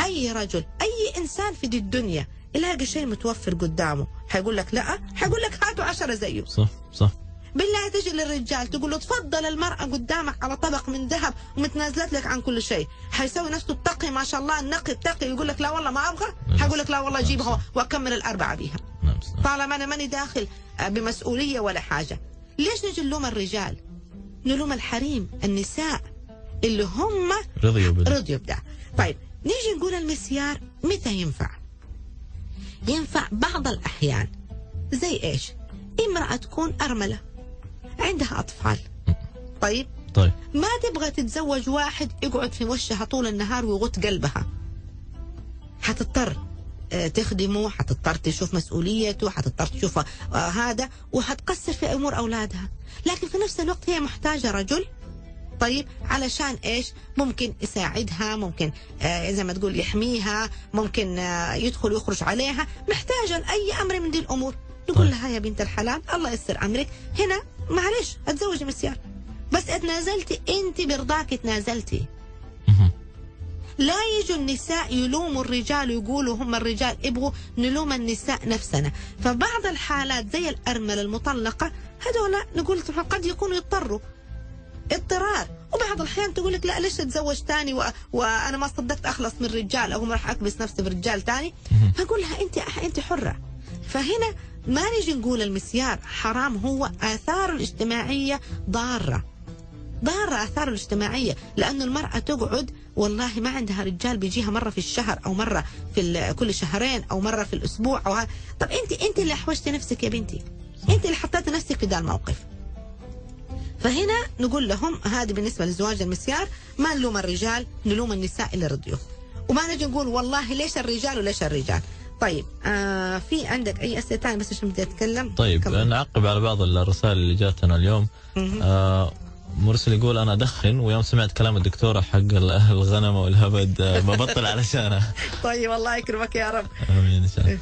أي رجل أي إنسان في دي الدنيا يلاقي شيء متوفر قدامه حيقول لك لا، حيقول لك هاتوا 10 زيه. صح صح. بالله تجي للرجال تقول له تفضل المرأة قدامك على طبق من ذهب ومتنازلت لك عن كل شيء، حيسوي نفسه التقي ما شاء الله النقي التقي، يقول لك لا والله ما ابغى، حيقول لك لا والله جيبها واكمل الاربعه بيها. طالما انا ماني داخل بمسؤوليه ولا حاجه، ليش نجي نلوم الرجال؟ نلوم الحريم، النساء اللي هم رضيوا بده. طيب نيجي نقول المسيار متى ينفع؟ ينفع بعض الأحيان، زي إيش؟ امرأة تكون أرملة عندها أطفال، طيب ما تبغى تتزوج واحد يقعد في وشها طول النهار ويغط قلبها، حتضطر تخدمه، حتضطر تشوف مسؤوليته، حتضطر تشوف هذا، وحتقصر في أمور أولادها، لكن في نفس الوقت هي محتاجة رجل طيب علشان ايش؟ ممكن يساعدها، ممكن زي ما تقول يحميها، ممكن يدخل ويخرج عليها، محتاجه لاي امر من دي الامور. نقول لها يا بنت الحلال الله ييسر امرك، هنا معلش اتزوجي مسيار، بس اتنازلتي انت برضاك اتنازلتي. لا يجوا النساء يلوموا الرجال ويقولوا هم الرجال يبغوا، نلوم النساء نفسنا. فبعض الحالات زي الارمله المطلقه هذولا نقول قد يكونوا يضطروا اضطرار، وبعض الأحيان تقول لك لا ليش اتزوج تاني وأنا ما صدقت أخلص من رجال أو ما راح أكبس نفسي برجال تاني، فأقول لها أنت حرة. فهنا ما نيجي نقول المسيار حرام، هو آثاره الاجتماعية ضارة آثاره الاجتماعية، لأنه المرأة تقعد والله ما عندها رجال بيجيها مرة في الشهر أو مرة في كل شهرين أو مرة في الأسبوع أو طب أنت اللي أحوجتي نفسك يا بنتي، أنت اللي حطيتي نفسك في ذا الموقف. فهنا نقول لهم هذه بالنسبة لزواج المسيار، ما نلوم الرجال، نلوم النساء اللي رضيوا، وما نجي نقول والله ليش الرجال وليش الرجال. طيب في عندك أي أسئلة ثانية؟ بس عشان بدي أتكلم طيب نعقب على بعض الرسائل اللي جاتنا اليوم. مرسل يقول أنا أدخن ويوم سمعت كلام الدكتورة حق الغنم والهبد ببطل علشانها. طيب الله يكرمك يا رب، آمين إن شاء الله.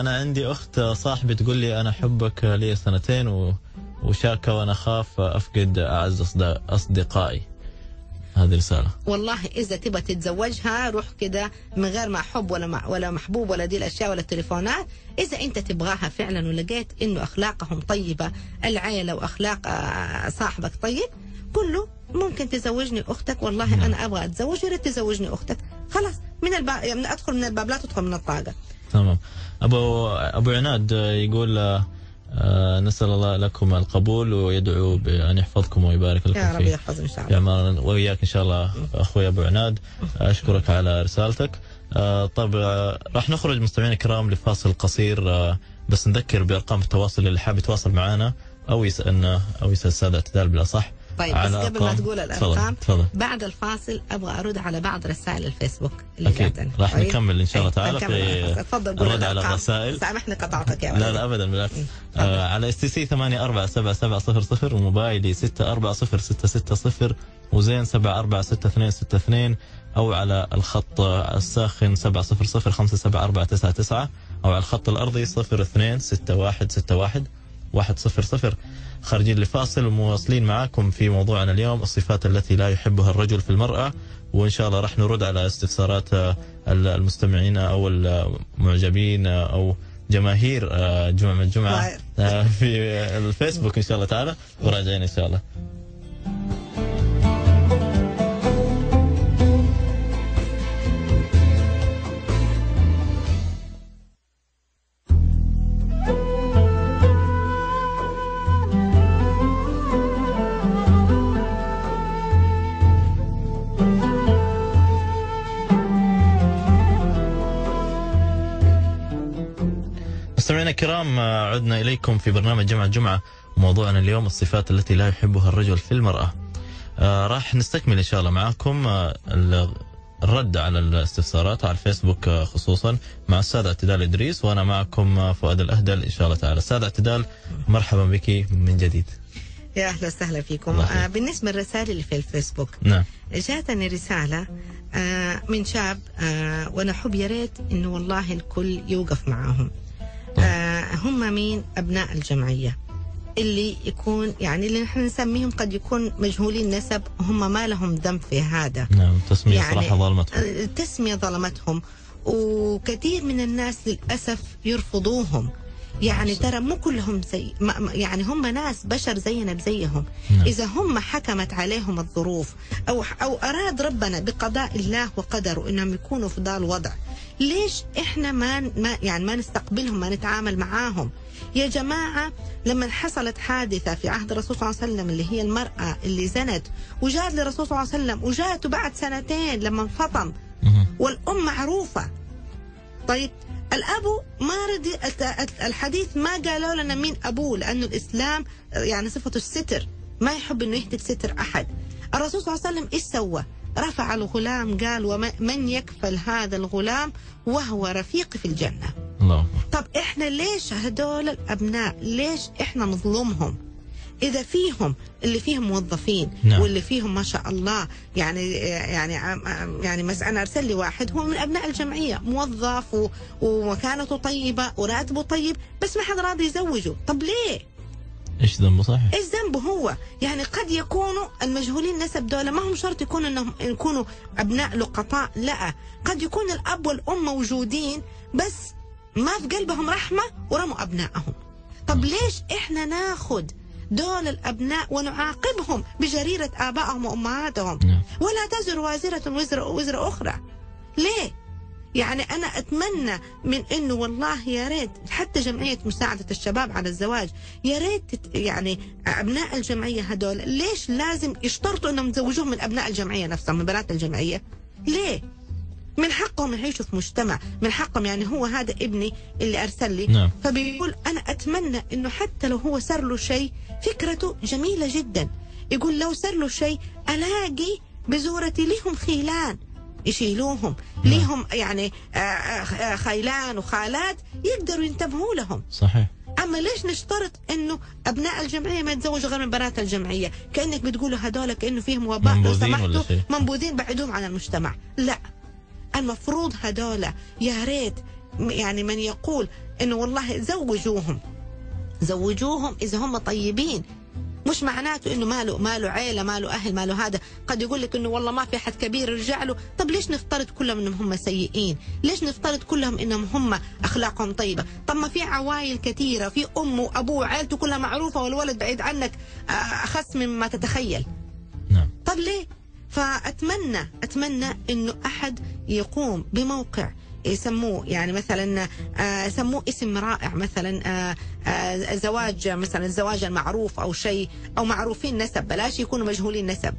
أنا عندي أخت صاحبي تقول لي أنا حبك لي سنتين وشاكة وأنا أخاف أفقد أعز أصدقائي. هذه رسالة والله إذا تبغى تتزوجها روح كده من غير ما حب ولا محبوب ولا دي الأشياء ولا التليفونات. إذا أنت تبغاها فعلا ولقيت إنه أخلاقهم طيبة، العائلة وأخلاق صاحبك طيب، كله ممكن تزوجني أختك، والله أنا أبغى أتزوج، يا ريت تزوجني أختك، خلاص من أدخل من الباب لا تدخل من الطاقة. تمام. أبو عناد يقول نسأل الله لكم القبول ويدعو بأن يحفظكم ويبارك لكم يا رب يحفظ إن شاء الله وإياك إن شاء الله. أخوي أبو عناد أشكرك على رسالتك. طبعا راح نخرج مستمعين الكرام لفاصل قصير، بس نذكر بأرقام التواصل اللي حاب يتواصل معنا أو يسألنا أو يسأل السادة اعتدال بلا صح. طيب بس قبل ما تقول الأرقام بعد الفاصل أبغى أرد على بعض رسائل الفيسبوك اللي جاتنا، راح نكمل إن شاء الله تعالى الرد على الرسائل. سامحني قطعتك يا ولد. لا أبدا بالعكس. على STC 847700 وموبايلي 640660 وزين 746262 أو على الخط الساخن 70057499 أو على الخط الأرضي 026161 100. خارجين لفاصل ومواصلين معاكم في موضوعنا اليوم، الصفات التي لا يحبها الرجل في المرأة، وإن شاء الله راح نرد على استفسارات المستمعين أو المعجبين أو جماهير جمعة جمعة في الفيسبوك إن شاء الله تعالى، وراجعين إن شاء الله. مستمعينا الكرام عدنا إليكم في برنامج جمعة جمعة، موضوعنا اليوم الصفات التي لا يحبها الرجل في المرأة. راح نستكمل إن شاء الله معاكم الرد على الاستفسارات على الفيسبوك خصوصا مع السادة اعتدال إدريس، وأنا معكم فؤاد الأهدل إن شاء الله تعالى. السادة اعتدال مرحبا بك من جديد. يا أهلا وسهلا فيكم. بالنسبة للرسائل اللي في الفيسبوك، نعم جاتني رسالة من شاب وأنا حب يا ريت إنه والله الكل يوقف معاهم. هم مين؟ أبناء الجمعية اللي يكون يعني اللي نحن نسميهم قد يكون مجهولين نسب، هم ما لهم ذنب في هذا. نعم التسمية يعني صراحة ظلمتهم، التسمية ظلمتهم، وكثير من الناس للأسف يرفضوهم. يعني ترى مو كلهم زي يعني هم ناس بشر زينا بزيهم. إذا هم حكمت عليهم الظروف أو أراد ربنا بقضاء الله وقدره إنهم يكونوا في ذا الوضع، ليش إحنا ما نستقبلهم، ما نتعامل معاهم؟ يا جماعة لما حصلت حادثة في عهد الرسول صلى الله عليه وسلم اللي هي المرأة اللي زنت وجاءت للرسول صلى الله عليه وسلم وجاءت بعد سنتين لما انفطم، والأم معروفة. طيب الأبو ما رضي، الحديث ما قالوا لنا مين أبوه، لأنه الإسلام يعني صفته الستر، ما يحب أنه يهتك ستر أحد. الرسول صلى الله عليه وسلم إيش سوى؟ رفع الغلام، قال ومن يكفل هذا الغلام وهو رفيقي في الجنة. الله. طب إحنا ليش هدول الأبناء ليش إحنا نظلمهم؟ إذا فيهم اللي فيهم موظفين، نعم. واللي فيهم ما شاء الله يعني مثلا أنا أرسل لي واحد هو من أبناء الجمعية، موظف ومكانته طيبة وراتبه طيب، بس ما حد راضي يزوجه. طب ليه؟ إيش ذنبه؟ صحيح إيش ذنبه هو؟ يعني قد يكونوا المجهولين نسب دولة، ما هم شرط يكونوا إنهم يكونوا أبناء لقطاء، لا قد يكون الأب والأم موجودين بس ما في قلبهم رحمة ورموا أبنائهم. طب ليش إحنا ناخد دول الأبناء ونعاقبهم بجريرة آبائهم وأمهاتهم؟ ولا تزر وازرة وزر أخرى. ليه؟ يعني أنا أتمنى من أنه والله يا ريت حتى جمعية مساعدة الشباب على الزواج، يا ريت يعني أبناء الجمعية هدول ليش لازم يشترطوا أنهم يتزوجوهم من أبناء الجمعية نفسهم، من بنات الجمعية؟ ليه؟ من حقهم يعيشوا في مجتمع، من حقهم. يعني هو هذا ابني اللي أرسل لي، نعم. فبيقول أنا أتمنى أنه حتى لو هو سر له شيء، فكرته جميلة جدا، يقول لو سر له شيء ألاقي بزورتي ليهم خيلان يشيلوهم، ليهم يعني خيلان وخالات يقدروا ينتبهوا لهم. صحيح. أما ليش نشترط أنه أبناء الجمعية ما يتزوجوا غير من بنات الجمعية؟ كأنك بتقولوا هذول كأنه فيهم وباء، لو سمحتوا منبوذين بعدهم عن المجتمع. لا، المفروض هذول يا ريت يعني من يقول انه والله زوجوهم اذا هم طيبين، مش معناته انه ماله عيله، ماله اهل، ماله هذا. قد يقول لك انه والله ما في حد كبير يرجع له. طب ليش نفترض كلهم انهم هم سيئين؟ ليش نفترض كلهم انهم هم اخلاقهم طيبه؟ طب ما في عوائل كثيره في امه وابوه وعائلته كلها معروفه والولد بعيد عنك اخس مما تتخيل. نعم. طب ليه؟ فأتمنى إنه أحد يقوم بموقع يسموه يعني مثلا يسموه اسم رائع، مثلا زواج، مثلا الزواج المعروف أو شيء، أو معروفين نسب، بلاش يكونوا مجهولين نسب.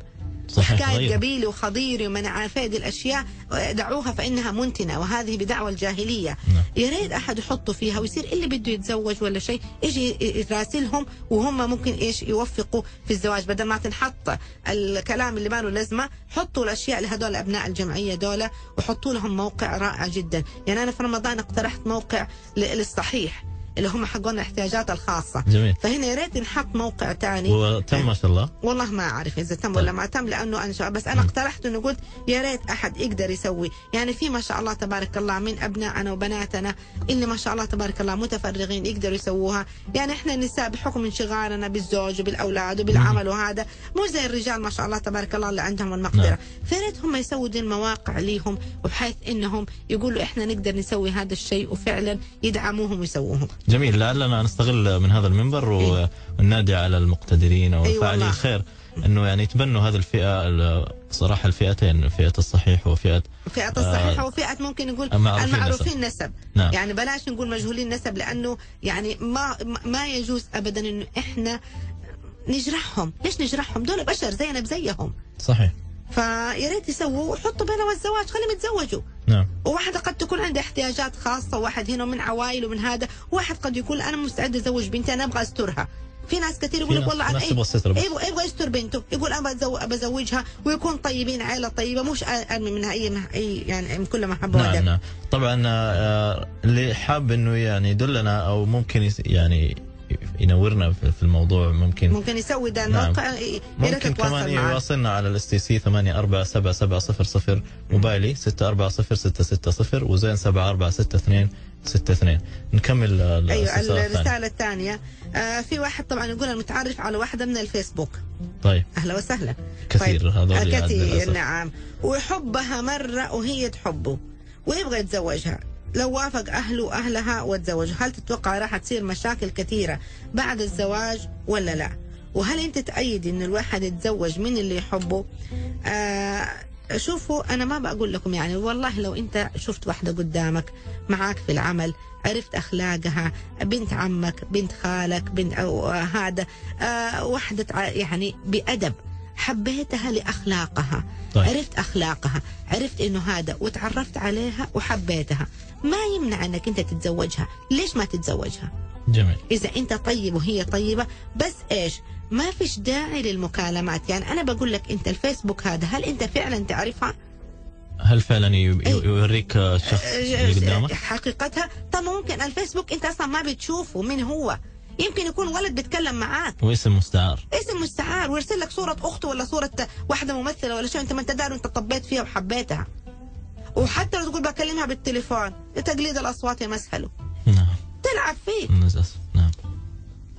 صحيح. حكاية قبيلي وخضيري ومن عافية الأشياء دعوها فإنها منتنة، وهذه بدعوى الجاهلية. يا ريت أحد يحطوا فيها، ويصير اللي بده يتزوج ولا شيء يجي يراسلهم وهم ممكن إيش يوفقوا في الزواج، بدل ما تنحط الكلام اللي ما له لازمة. حطوا الأشياء لهذول أبناء الجمعية دولة، وحطوا لهم موقع رائع جدا. يعني أنا في رمضان اقترحت موقع للصحيح اللي هم حقون الاحتياجات الخاصة. جميل. فهنا يا ريت نحط موقع تاني. وتم ما شاء الله. والله ما أعرف إذا تم ولا ما تم، لأنه أنا بس أنا اقترحت إنه قلت يا ريت أحد يقدر يسوي. يعني في ما شاء الله تبارك الله من أبنائنا وبناتنا اللي ما شاء الله تبارك الله متفرغين يقدروا يسووها. يعني إحنا النساء بحكم انشغالنا بالزوج وبالأولاد وبالعمل وهذا مو زي الرجال ما شاء الله تبارك الله اللي عندهم المقدرة. فيا ريت هم يسووا دي المواقع ليهم، وبحيث إنهم يقولوا إحنا نقدر نسوي هذا الشيء، وفعلا يدعموهم ويسووهم. جميل. لعلنا نستغل من هذا المنبر وننادي على المقتدرين أو فاعلي الخير أنه يعني يتبنوا هذه الفئة، صراحة الفئتين، فئة الصحيح وفئة ممكن نقول المعروفين نسب. نعم. يعني بلاش نقول مجهولين نسب، لأنه يعني ما يجوز أبدا أنه إحنا نجرحهم. ليش نجرحهم؟ دول بشر زينا بزيهم. صحيح. فيا ريت يسووا وحطوا بينهم الزواج، خليهم يتزوجوا. نعم. وواحد قد تكون عنده احتياجات خاصة، واحد هنا من عوائل ومن هذا، واحد قد يقول أنا مستعد أزوج بنتي، أنا أبغى أسترها. في ناس كثير يقول لك والله أنا يبغى يستر بنته، يقول أنا بزوجها ويكون طيبين، عائلة طيبة، مش أرمي منها أي يعني من كل محبة. نعم. نعم. طبعا اللي حاب إنه يعني يدلنا أو ممكن يعني ينورنا في الموضوع، ممكن يسوي ده الموقع. ممكن كمان يواصلنا على الاستيسي 847700، موبايلي 640660، وزين 746262. نكمل الرسالة الثانية. في واحد طبعا يقول أنا متعرف على واحدة من الفيسبوك. طيب أهلا وسهلا. كثير هذول كثير. نعم. ويحبها مرة وهي تحبه ويبغى يتزوجها، لو وافق أهله أهلها وتزوج، هل تتوقع راح تصير مشاكل كثيرة بعد الزواج ولا لا؟ وهل أنت تأيدي إن الواحد يتزوج من اللي يحبه؟ شوفوا أنا ما بقول لكم يعني، والله لو أنت شفت واحدة قدامك معاك في العمل، عرفت أخلاقها، بنت عمك، بنت خالك، بنت أو هذا واحدة يعني بأدب، حبيتها لأخلاقها، طيب. عرفت أخلاقها، عرفت إنه هذا وتعرفت عليها وحبيتها، ما يمنع أنك أنت تتزوجها، ليش ما تتزوجها؟ جميل. إذا أنت طيب وهي طيبة، بس إيش؟ ما فيش داعي للمكالمات. يعني أنا بقول لك أنت الفيسبوك هذا، هل أنت فعلا تعرفها؟ هل فعلا يوريك الشخص اللي قدامك حقيقتها؟ طب ممكن الفيسبوك أنت أصلا ما بتشوفه من هو، يمكن يكون ولد بيتكلم معاك واسم مستعار، اسم مستعار، ويرسل لك صورة أخته ولا صورة واحدة ممثلة ولا شيء، أنت ما أنت داري، أنت طبيت فيها وحبيتها. وحتى لو تقول بكلمها بالتليفون، تقليد الأصوات يا مسهله، نعم، تلعب فيه، نعم.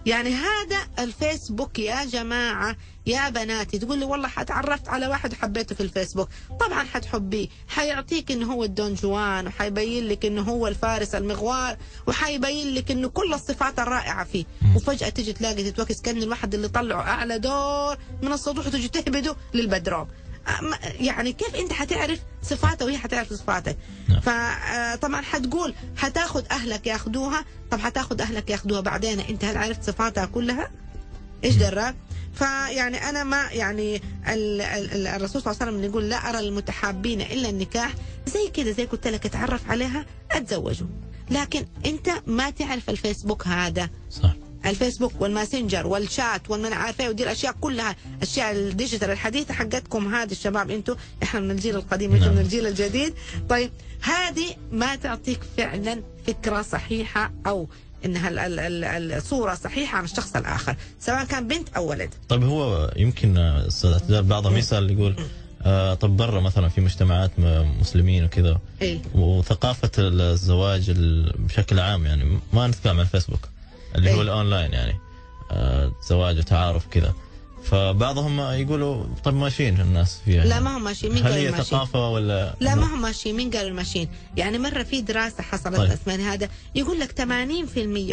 يعني هذا الفيسبوك يا جماعة يا بناتي. تقول لي والله اتعرفت على واحد وحبيته في الفيسبوك، طبعا حتحبيه، حيعطيك انه هو الدون جوان، وحيبين لك انه هو الفارس المغوار، وحيبين لك انه كل الصفات الرائعة فيه، وفجأة تجي تلاقي تتوكس كأن الواحد اللي طلعه اعلى دور من السطوح وتجي تهبده للبدروم. يعني كيف انت حتعرف صفاته وهي حتعرف صفاتك؟ فطبعا حتقول حتاخذ اهلك ياخذوها، طب حتاخذ اهلك ياخذوها بعدين انت هل عرفت صفاتها كلها؟ ايش دراك؟ فيعني انا ما يعني الرسول صلى الله عليه وسلم يقول لا ارى المتحابين الا النكاح، زي كذا زي قلت لك اتعرف عليها اتزوجوا، لكن انت ما تعرف الفيسبوك هذا، صح؟ الفيسبوك والماسنجر والشات والمن عارفه ودي الاشياء كلها، اشياء الديجيتال الحديثه حقتكم هذه الشباب، انتم احنا من الجيل القديم، انتم من الجيل الجديد، طيب هذه ما تعطيك فعلا فكره صحيحه او انها الصوره صحيحه عن الشخص الاخر، سواء كان بنت او ولد. طيب هو يمكن استاذ اعتدال بعضهم يسال يقول طب برا مثلا في مجتمعات مسلمين وكذا، إيه؟ وثقافه الزواج بشكل عام، يعني ما نتكلم عن الفيسبوك اللي هو الاونلاين، يعني زواج وتعارف كذا، فبعضهم يقولوا طب ماشيين الناس فيها، لا ما هم ماشيين، مين قالوا ماشيين؟ ثقافه ولا لا ما هم ماشيين، مين قالوا ماشيين؟ يعني مره في دراسه حصلت، طيب. اسمها هذا يقول لك 80%،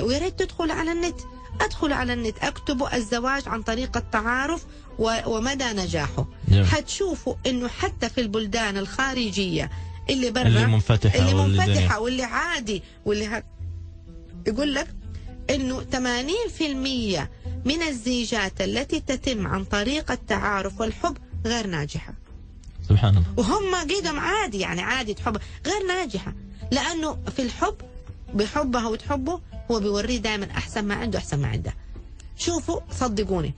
ويا ريت تدخل على النت، ادخل على النت اكتبوا الزواج عن طريق التعارف ومدى نجاحه، حتشوفوا انه حتى في البلدان الخارجيه اللي برا اللي منفتحه واللي عادي واللي يقول لك إنه 80% من الزيجات التي تتم عن طريق التعارف والحب غير ناجحة. سبحان الله. وهم قدم عادي، يعني عادي تحب، غير ناجحة، لأنه في الحب بحبها وتحبه هو بيوريه دائما أحسن ما عنده، أحسن ما عنده. شوفوا صدقوني،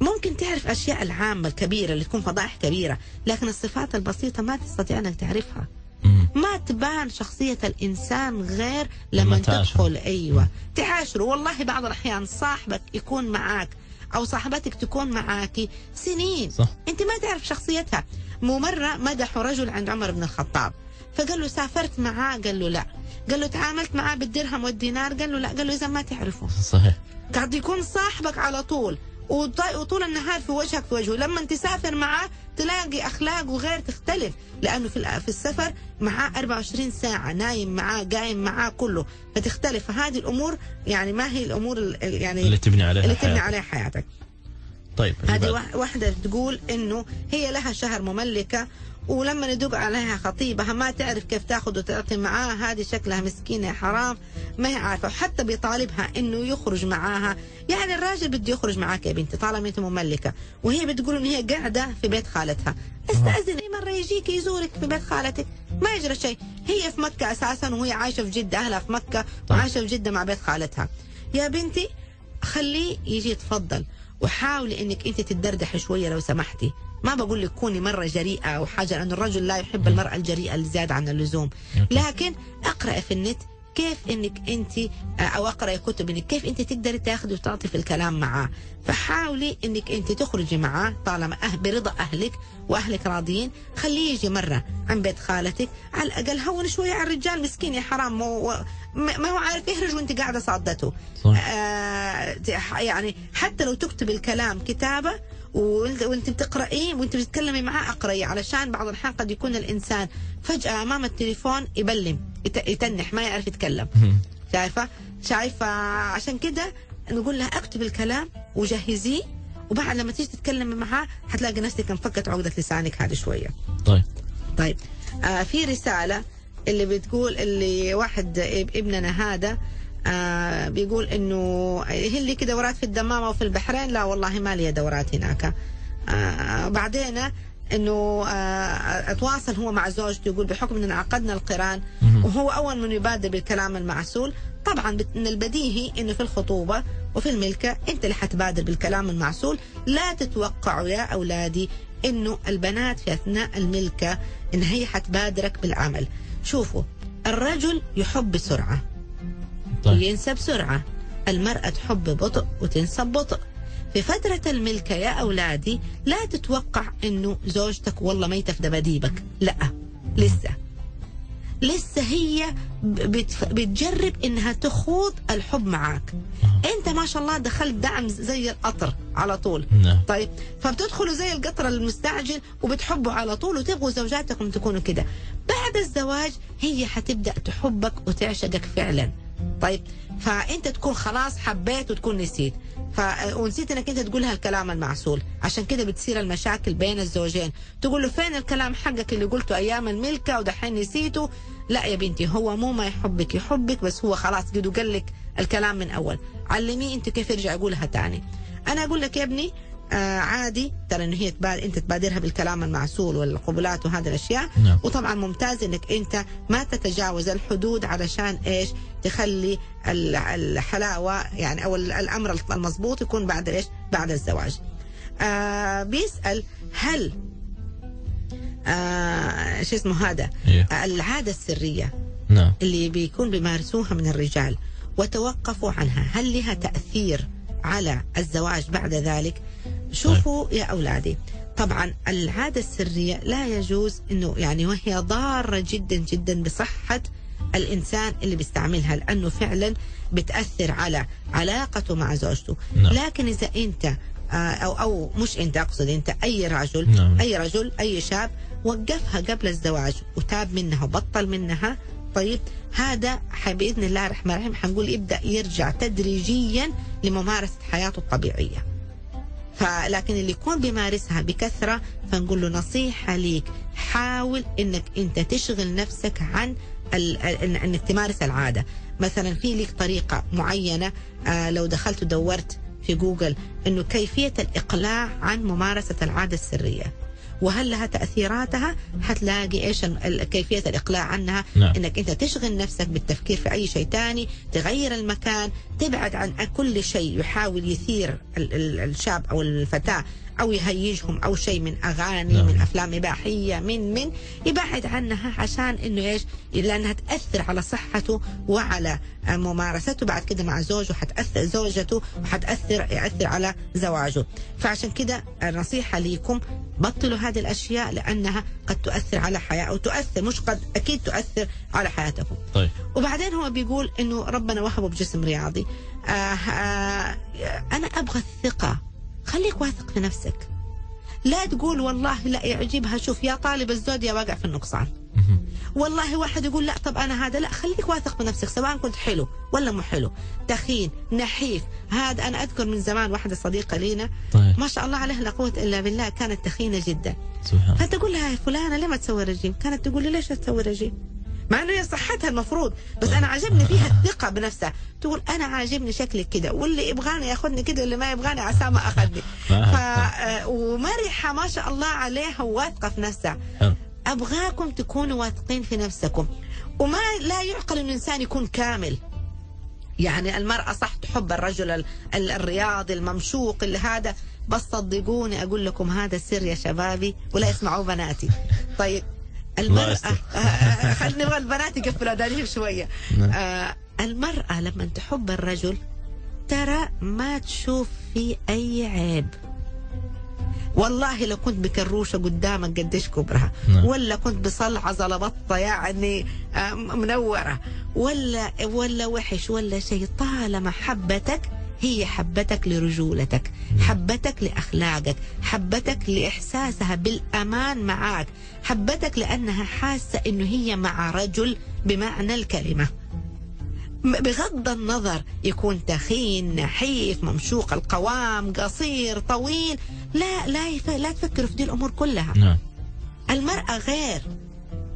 ممكن تعرف أشياء العامة الكبيرة اللي تكون فضائح كبيرة، لكن الصفات البسيطة ما تستطيع أنك تعرفها. ما تبان شخصية الإنسان غير لما تدخل، أيوة، تعاشره. والله بعض الأحيان صاحبك يكون معاك أو صاحبتك تكون معاكي سنين، صح. أنت ما تعرف شخصيتها. مرة مدحوا رجل عند عمر بن الخطاب، فقال له سافرت معاه؟ قال له لا. قال له تعاملت معاه بالدرهم والدينار؟ قال له لا. قال له إذا ما تعرفه، صحيح، قاعد يكون صاحبك على طول وطول النهار في وجهك في وجهه، لما تسافر معاه تلاقي أخلاقه غير، تختلف، لأنه في السفر معاه 24 ساعة، نايم معاه، قايم معاه، كله، فتختلف. فهذه الأمور يعني ما هي الأمور يعني اللي تبني عليها حياتك. طيب هذه واحدة تقول إنه هي لها شهر مملكة، ولما يدق عليها خطيبها ما تعرف كيف تاخذ وتعطي معاه، هذه شكلها مسكينه حرام، ما هي عارفه، وحتى بيطالبها انه يخرج معاها. يعني الراجل بده يخرج معاك يا بنتي طالما انت مملكه، وهي بتقول ان هي قاعده في بيت خالتها، استاذني مره يجيك يزورك في بيت خالتك، ما يجرى شيء، هي في مكه اساسا وهي عايشه في جده، اهلها في مكه وعايشه في جده مع بيت خالتها. يا بنتي خليه يجي، تفضل، وحاولي انك انت تتدردحي شويه لو سمحتي، ما بقول لك كوني مرة جريئة أو حاجة، لأن الرجل لا يحب المرأة الجريئة الزيادة عن اللزوم، لكن أقرأ في النت كيف إنك أنت، أو أقرأ كتب إنك كيف أنت تقدري تاخذي وتعطي في الكلام معاه، فحاولي إنك أنت تخرجي معاه طالما برضا أهلك وأهلك راضيين، خليه يجي مرة عن بيت خالتك، على الأقل هون شوية على الرجال، مسكين يا حرام، ما هو عارف يهرج وأنت قاعدة صادته، يعني حتى لو تكتب الكلام كتابة وانت بتقرأيه وانت بتتكلمي معاه اقرأيه، علشان بعض الأحيان قد يكون الإنسان فجأة أمام التليفون يبلم، يتنح ما يعرف يتكلم. شايفة عشان كده نقول لها اكتب الكلام وجهزيه، وبعد لما تيجي تتكلمي معها هتلاقي نفسك انفكت عقدة لسانك هذه شوية. طيب في رسالة اللي بتقول اللي واحد ابننا هذا بيقول انه هي اللي كده دورات في الدمام او في البحرين، لا والله ما لي دورات هناك. بعدين انه اتواصل هو مع زوجته، يقول بحكم اننا عقدنا القران وهو اول من يبادر بالكلام المعسول. طبعا من البديهي انه في الخطوبه وفي الملكه انت اللي حتبادر بالكلام المعسول. لا تتوقعوا يا اولادي انه البنات في اثناء الملكه ان هي حتبادرك بالعمل. شوفوا الرجل يحب بسرعه وينسى بسرعه، المراه تحب بطء وتنسى ببطء. في فترة الملكة يا أولادي لا تتوقع أنه زوجتك والله ميتة في دباديبك، لا لسه هي بتجرب أنها تخوض الحب معاك. أنت ما شاء الله دخلت دعم زي القطر على طول. طيب فبتدخلوا زي القطر المستعجل وبتحبوا على طول وتبغوا زوجاتكم تكونوا كده. بعد الزواج هي حتبدأ تحبك وتعشقك فعلا. طيب فأنت تكون خلاص حبيت وتكون نسيت، ونسيت انك انت تقولها الكلام المعسول. عشان كده بتصير المشاكل بين الزوجين، تقول له فين الكلام حقك اللي قلته ايام الملكه ودحين نسيته؟ لا يا بنتي، هو مو ما يحبك بس هو خلاص قد قال لك الكلام من اول. علميه انت كيف يرجع يقولها تاني. انا اقول لك يا ابني عادي ترى ان هي انت تبادرها بالكلام المعسول والقبلات وهذه الاشياء. وطبعا ممتاز انك انت ما تتجاوز الحدود علشان ايش؟ تخلي الحلاوه يعني او الامر المضبوط يكون بعد ايش؟ بعد الزواج. بيسال هل شو اسمه هذا؟ العاده السريه اللي بيكون بيمارسوها من الرجال وتوقفوا عنها، هل لها تاثير على الزواج بعد ذلك؟ شوفوا يا أولادي، طبعا العادة السرية لا يجوز أنه يعني، وهي ضارة جدا جدا بصحة الإنسان اللي بيستعملها، لأنه فعلا بتأثر على علاقته مع زوجته. لكن إذا أنت أو مش أنت، أقصد أنت أي رجل أي شاب وقفها قبل الزواج وتاب منها وبطل منها، طيب هذا بإذن الله الرحمن الرحيم حنقول يبدأ يرجع تدريجيا لممارسة حياته الطبيعية. لكن اللي يكون بيمارسها بكثرة فنقول له نصيحة ليك، حاول انك انت تشغل نفسك عن انك تمارس العادة. مثلا في ليك طريقة معينة لو دخلت ودورت في جوجل انه كيفية الاقلاع عن ممارسة العادة السرية وهل لها تأثيراتها، هتلاقي إيش كيفية الإقلاع عنها. إنك أنت تشغل نفسك بالتفكير في أي شيء تاني، تغير المكان، تبعد عن كل شيء يحاول يثير الشاب أو الفتاة أو يهيجهم أو شيء من أغاني من أفلام إباحية من يبعد عنها، عشان إنه إيش؟ لأنها تأثر على صحته وعلى ممارسته بعد كده مع زوجه، وحتأثر زوجته يأثر على زواجه. فعشان كده النصيحة ليكم بطلوا هذه الأشياء لأنها قد تؤثر على حياة أو تؤثر مش قد أكيد تؤثر على حياتكم. وبعدين هو بيقول إنه ربنا وهبه بجسم رياضي. أنا أبغى الثقة. خليك واثق في نفسك، لا تقول والله لا يعجبها. شوف يا طالب الزود يا واقع في النقصان، والله واحد يقول لا طب أنا هذا، لا خليك واثق في نفسك سواء كنت حلو ولا مو حلو، تخين نحيف. هذا أنا أذكر من زمان واحدة صديقة لينا ما شاء الله عليها لا قوة إلا بالله، كانت تخينة جدا. فتقول لها يا فلانة ليه ما تسوي رجيم؟ كانت تقول لي ليش تسوي رجيم؟ مع انه هي صحتها المفروض، بس انا عاجبني فيها الثقه بنفسها، تقول انا عاجبني شكلك كده، واللي يبغاني ياخذني كده واللي ما يبغاني عسى ما اخذني. ومرحه ما شاء الله عليها وواثقه في نفسها. ابغاكم تكونوا واثقين في نفسكم، وما لا يعقل ان الانسان يكون كامل. يعني المراه صح تحب الرجل الرياضي الممشوق اللي هذا، بس صدقوني اقول لكم هذا سر يا شبابي ولا يسمعوه بناتي. طيب المرأة خلينا نبغى البنات يقفلوا أدانيهم شوية. المرأة لما تحب الرجل ترى ما تشوف فيه أي عيب. والله لو كنت بكروشة قدامك قديش كبرها، ولا كنت بصلعة زلبطة يعني منورة، ولا وحش ولا شيء، طالما حبتك هي حبتك لرجولتك، حبتك لأخلاقك، حبتك لإحساسها بالأمان معك، حبتك لأنها حاسة إنه هي مع رجل بمعنى الكلمة، بغض النظر يكون تخين، نحيف، ممشوق القوام، قصير، طويل. لا تفكروا في دي الأمور كلها. المرأة غير،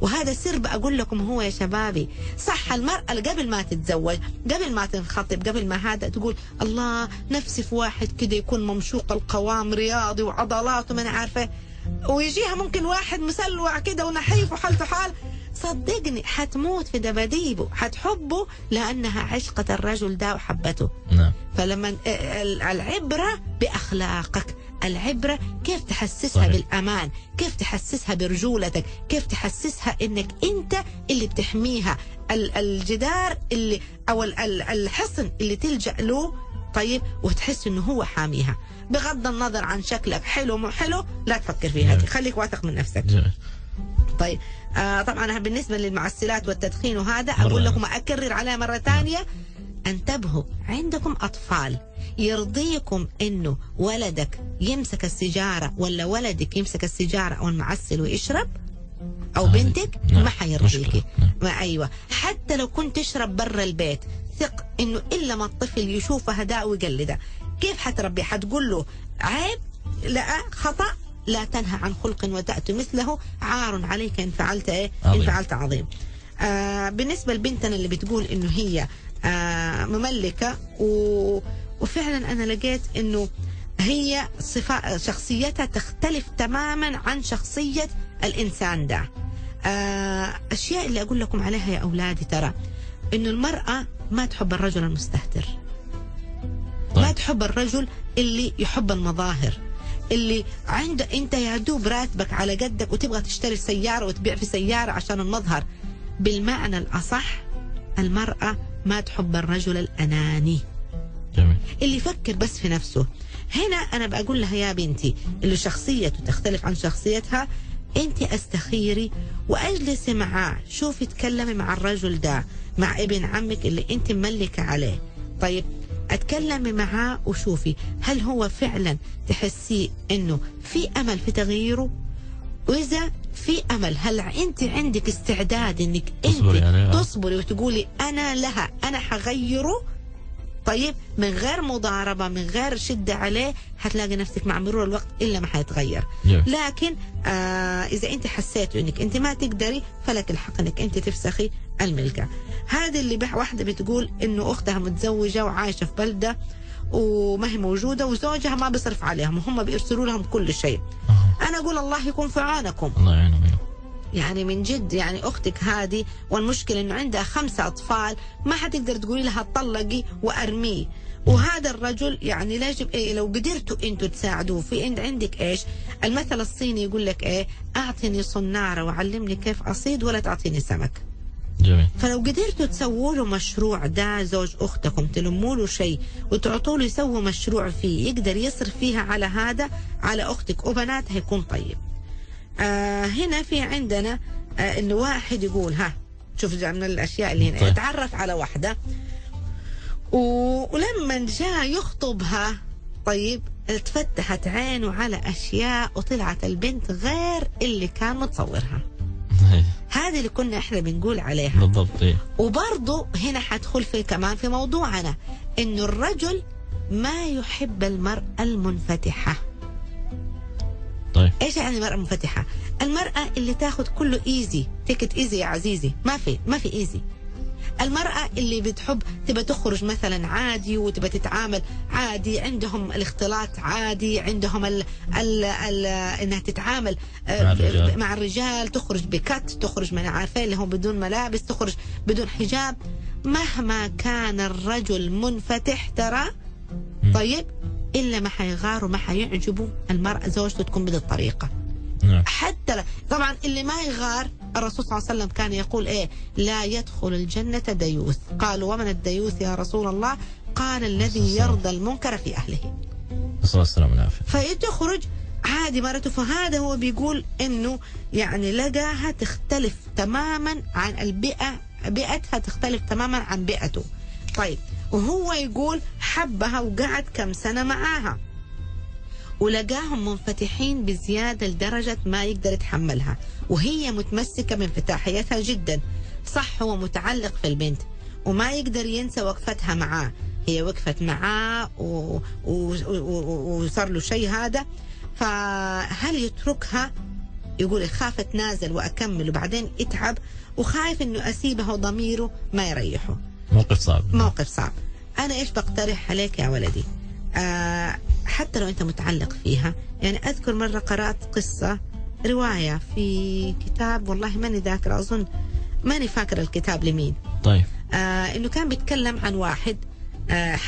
وهذا سر بقول لكم هو يا شبابي. صح المرأة قبل ما تتزوج، قبل ما تنخطب، قبل ما هذا تقول الله نفسي في واحد كده يكون ممشوق القوام، رياضي وعضلات وما انا عارفه، ويجيها ممكن واحد مسلوع كده ونحيف وحالته حال. صدقني حتموت في دباديبه، حتحبه لأنها عشقة الرجل ده وحبته. فلما العبرة بأخلاقك، العبرة كيف تحسسها صحيح. بالأمان، كيف تحسسها برجولتك، كيف تحسسها إنك أنت اللي بتحميها، الجدار اللي أو الحصن اللي تلجأ له. طيب، وتحس إنه هو حاميها بغض النظر عن شكلك حلو مو حلو. لا تفكر فيها، خليك واثق من نفسك. طيب طبعا بالنسبة للمعسلات والتدخين وهذا أقول لكم، أكرر عليها مرة ثانية، انتبهوا. عندكم أطفال، يرضيكم إنه ولدك يمسك السيجارة ولا ولدك يمسك السيجارة أو المعسل ويشرب، أو بنتك؟ ما حيرضيكي. أيوة، حتى لو كنت تشرب برا البيت، ثق إنه إلا ما الطفل يشوف هداء ويقلده. كيف حتربي؟ حتقول له عيب، لا خطأ، لا تنهى عن خلق وتأت مثله، عار عليك إن فعلت إيه؟ إن فعلت عظيم. بالنسبة لبنتنا اللي بتقول إنه هي مملكة، وفعلا أنا لقيت إنه هي شخصيتها تختلف تماما عن شخصية الإنسان ده. أشياء اللي أقول لكم عليها يا أولادي، ترى إنه المرأة ما تحب الرجل المستهتر، ما تحب الرجل اللي يحب المظاهر، اللي عنده انت يا دوب راتبك على قدك وتبغى تشتري سيارة وتبيع في سيارة عشان المظهر. بالمعنى الأصح المرأة ما تحب الرجل الأناني اللي يفكر بس في نفسه. هنا أنا بقول لها يا بنتي اللي شخصيته تختلف عن شخصيتها، انت استخيري وأجلسي معاه، شوفي تكلمي مع الرجل ده، مع ابن عمك اللي انت مملكة عليه. طيب اتكلمي معاه وشوفي هل هو فعلا تحسي انه في امل في تغييره، واذا في امل هل انت عندك استعداد انك انت تصبري وتقولي انا لها، انا حغيره. طيب من غير مضاربة، من غير شدة عليه، هتلاقي نفسك مع مرور الوقت إلا ما هيتغير. لكن إذا أنت حسيت أنك أنت ما تقدري، فلك الحق أنك أنت تفسخي الملكة. هذه اللي واحدة بتقول أنه أختها متزوجة وعايشة في بلدة وما هي موجودة، وزوجها ما بيصرف عليهم وهم بيرسلوا لهم كل شيء. أنا أقول الله يكون في عونكم، الله يعينهم. يعني من جد، يعني أختك هذه والمشكلة أنه عندها 5 أطفال، ما حتقدر تقولي لها اتطلقي وأرميه. وهذا الرجل يعني لازم إيه، لو قدرتوا أنتوا تساعدوه في أنت عندك إيش، المثل الصيني يقول لك إيه، أعطني صنارة وعلمني كيف أصيد ولا تعطيني سمك. جميل. فلو قدرتوا تسووا له مشروع، ده زوج أختكم تلموا له شيء وتعطوا له يسووا مشروع فيه يقدر يصرف فيها على هذا، على أختك وبناتها، يكون طيب. هنا في عندنا انه واحد يقول، ها شوف من الاشياء اللي هنا، اتعرف على واحده ولما جاء يخطبها، طيب اتفتحت عينه على اشياء وطلعت البنت غير اللي كان متصورها. هذا اللي كنا احنا بنقول عليها بالضبط. وبرضه هنا حدخل في كمان في موضوعنا، انه الرجل ما يحب المرأة المنفتحة. ايش يعني المرأة منفتحة؟ المرأة اللي تاخذ كله ايزي، تيكت ايزي يا عزيزي، ما في ايزي. المرأة اللي بتحب تبى تخرج مثلا عادي وتبى تتعامل عادي، عندهم الاختلاط عادي، عندهم انها تتعامل مع الرجال، تخرج بكت، تخرج ما عارفه اللي هم بدون ملابس، تخرج بدون حجاب. مهما كان الرجل منفتح ترى، طيب إلا ما حيغار وما حيعجبه المرأة زوجته تكون بهذه الطريقة. حتى طبعا اللي ما يغار، الرسول صلى الله عليه وسلم كان يقول إيه، لا يدخل الجنة ديوث. قالوا ومن الديوث يا رسول الله؟ قال الذي يرضى المنكر في أهله. فيتخرج عادي مرته. فهذا هو بيقول إنه يعني لقاها تختلف تماما عن البيئة، بيئتها تختلف تماما عن بيئته. طيب وهو يقول حبها وقعد كم سنة معاها ولقاهم منفتحين بزيادة لدرجة ما يقدر يتحملها، وهي متمسكة بانفتاحيتها جدا. صح هو متعلق في البنت وما يقدر ينسى وقفتها معاه، هي وقفت معاه وصار له شيء هذا، فهل يتركها؟ يقول خاف اتنازل واكمل وبعدين اتعب، وخايف انه اسيبها وضميره ما يريحه. موقف صعب، موقف صعب. انا ايش بقترح عليك يا ولدي؟ حتى لو انت متعلق فيها، يعني اذكر مره قرات قصه روايه في كتاب، والله ماني ذاكره، اظن ماني فاكره الكتاب لمين. طيب انه كان بيتكلم عن واحد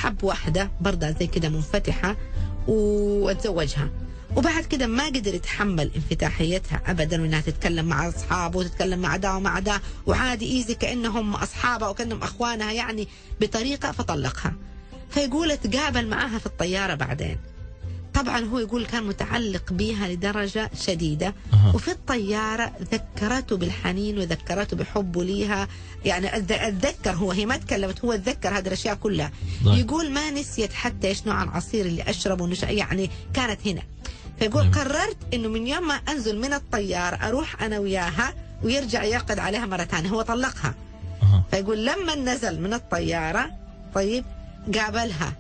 حب واحده برضه زي كده منفتحه واتزوجها، وبعد كده ما قدر يتحمل انفتاحيتها ابدا، وانها تتكلم مع اصحابه وتتكلم مع ده ومع ده وعادي ايزي كانهم اصحابها وكانهم اخوانها يعني بطريقه، فطلقها. فيقول اتقابل معاها في الطياره بعدين. طبعا هو يقول كان متعلق بيها لدرجه شديده، وفي الطياره ذكرته بالحنين وذكرته بحبه ليها، يعني اتذكر هو، هي ما تكلمت، هو اتذكر هذه الاشياء كلها. يقول ما نسيت حتى ايش نوع العصير اللي اشربه، يعني كانت هنا. فيقول قررت انه من يوم ما انزل من الطياره اروح انا وياها، ويرجع يعقد عليها مره ثانيه. هو طلقها. فيقول لما نزل من الطياره طيب قابلها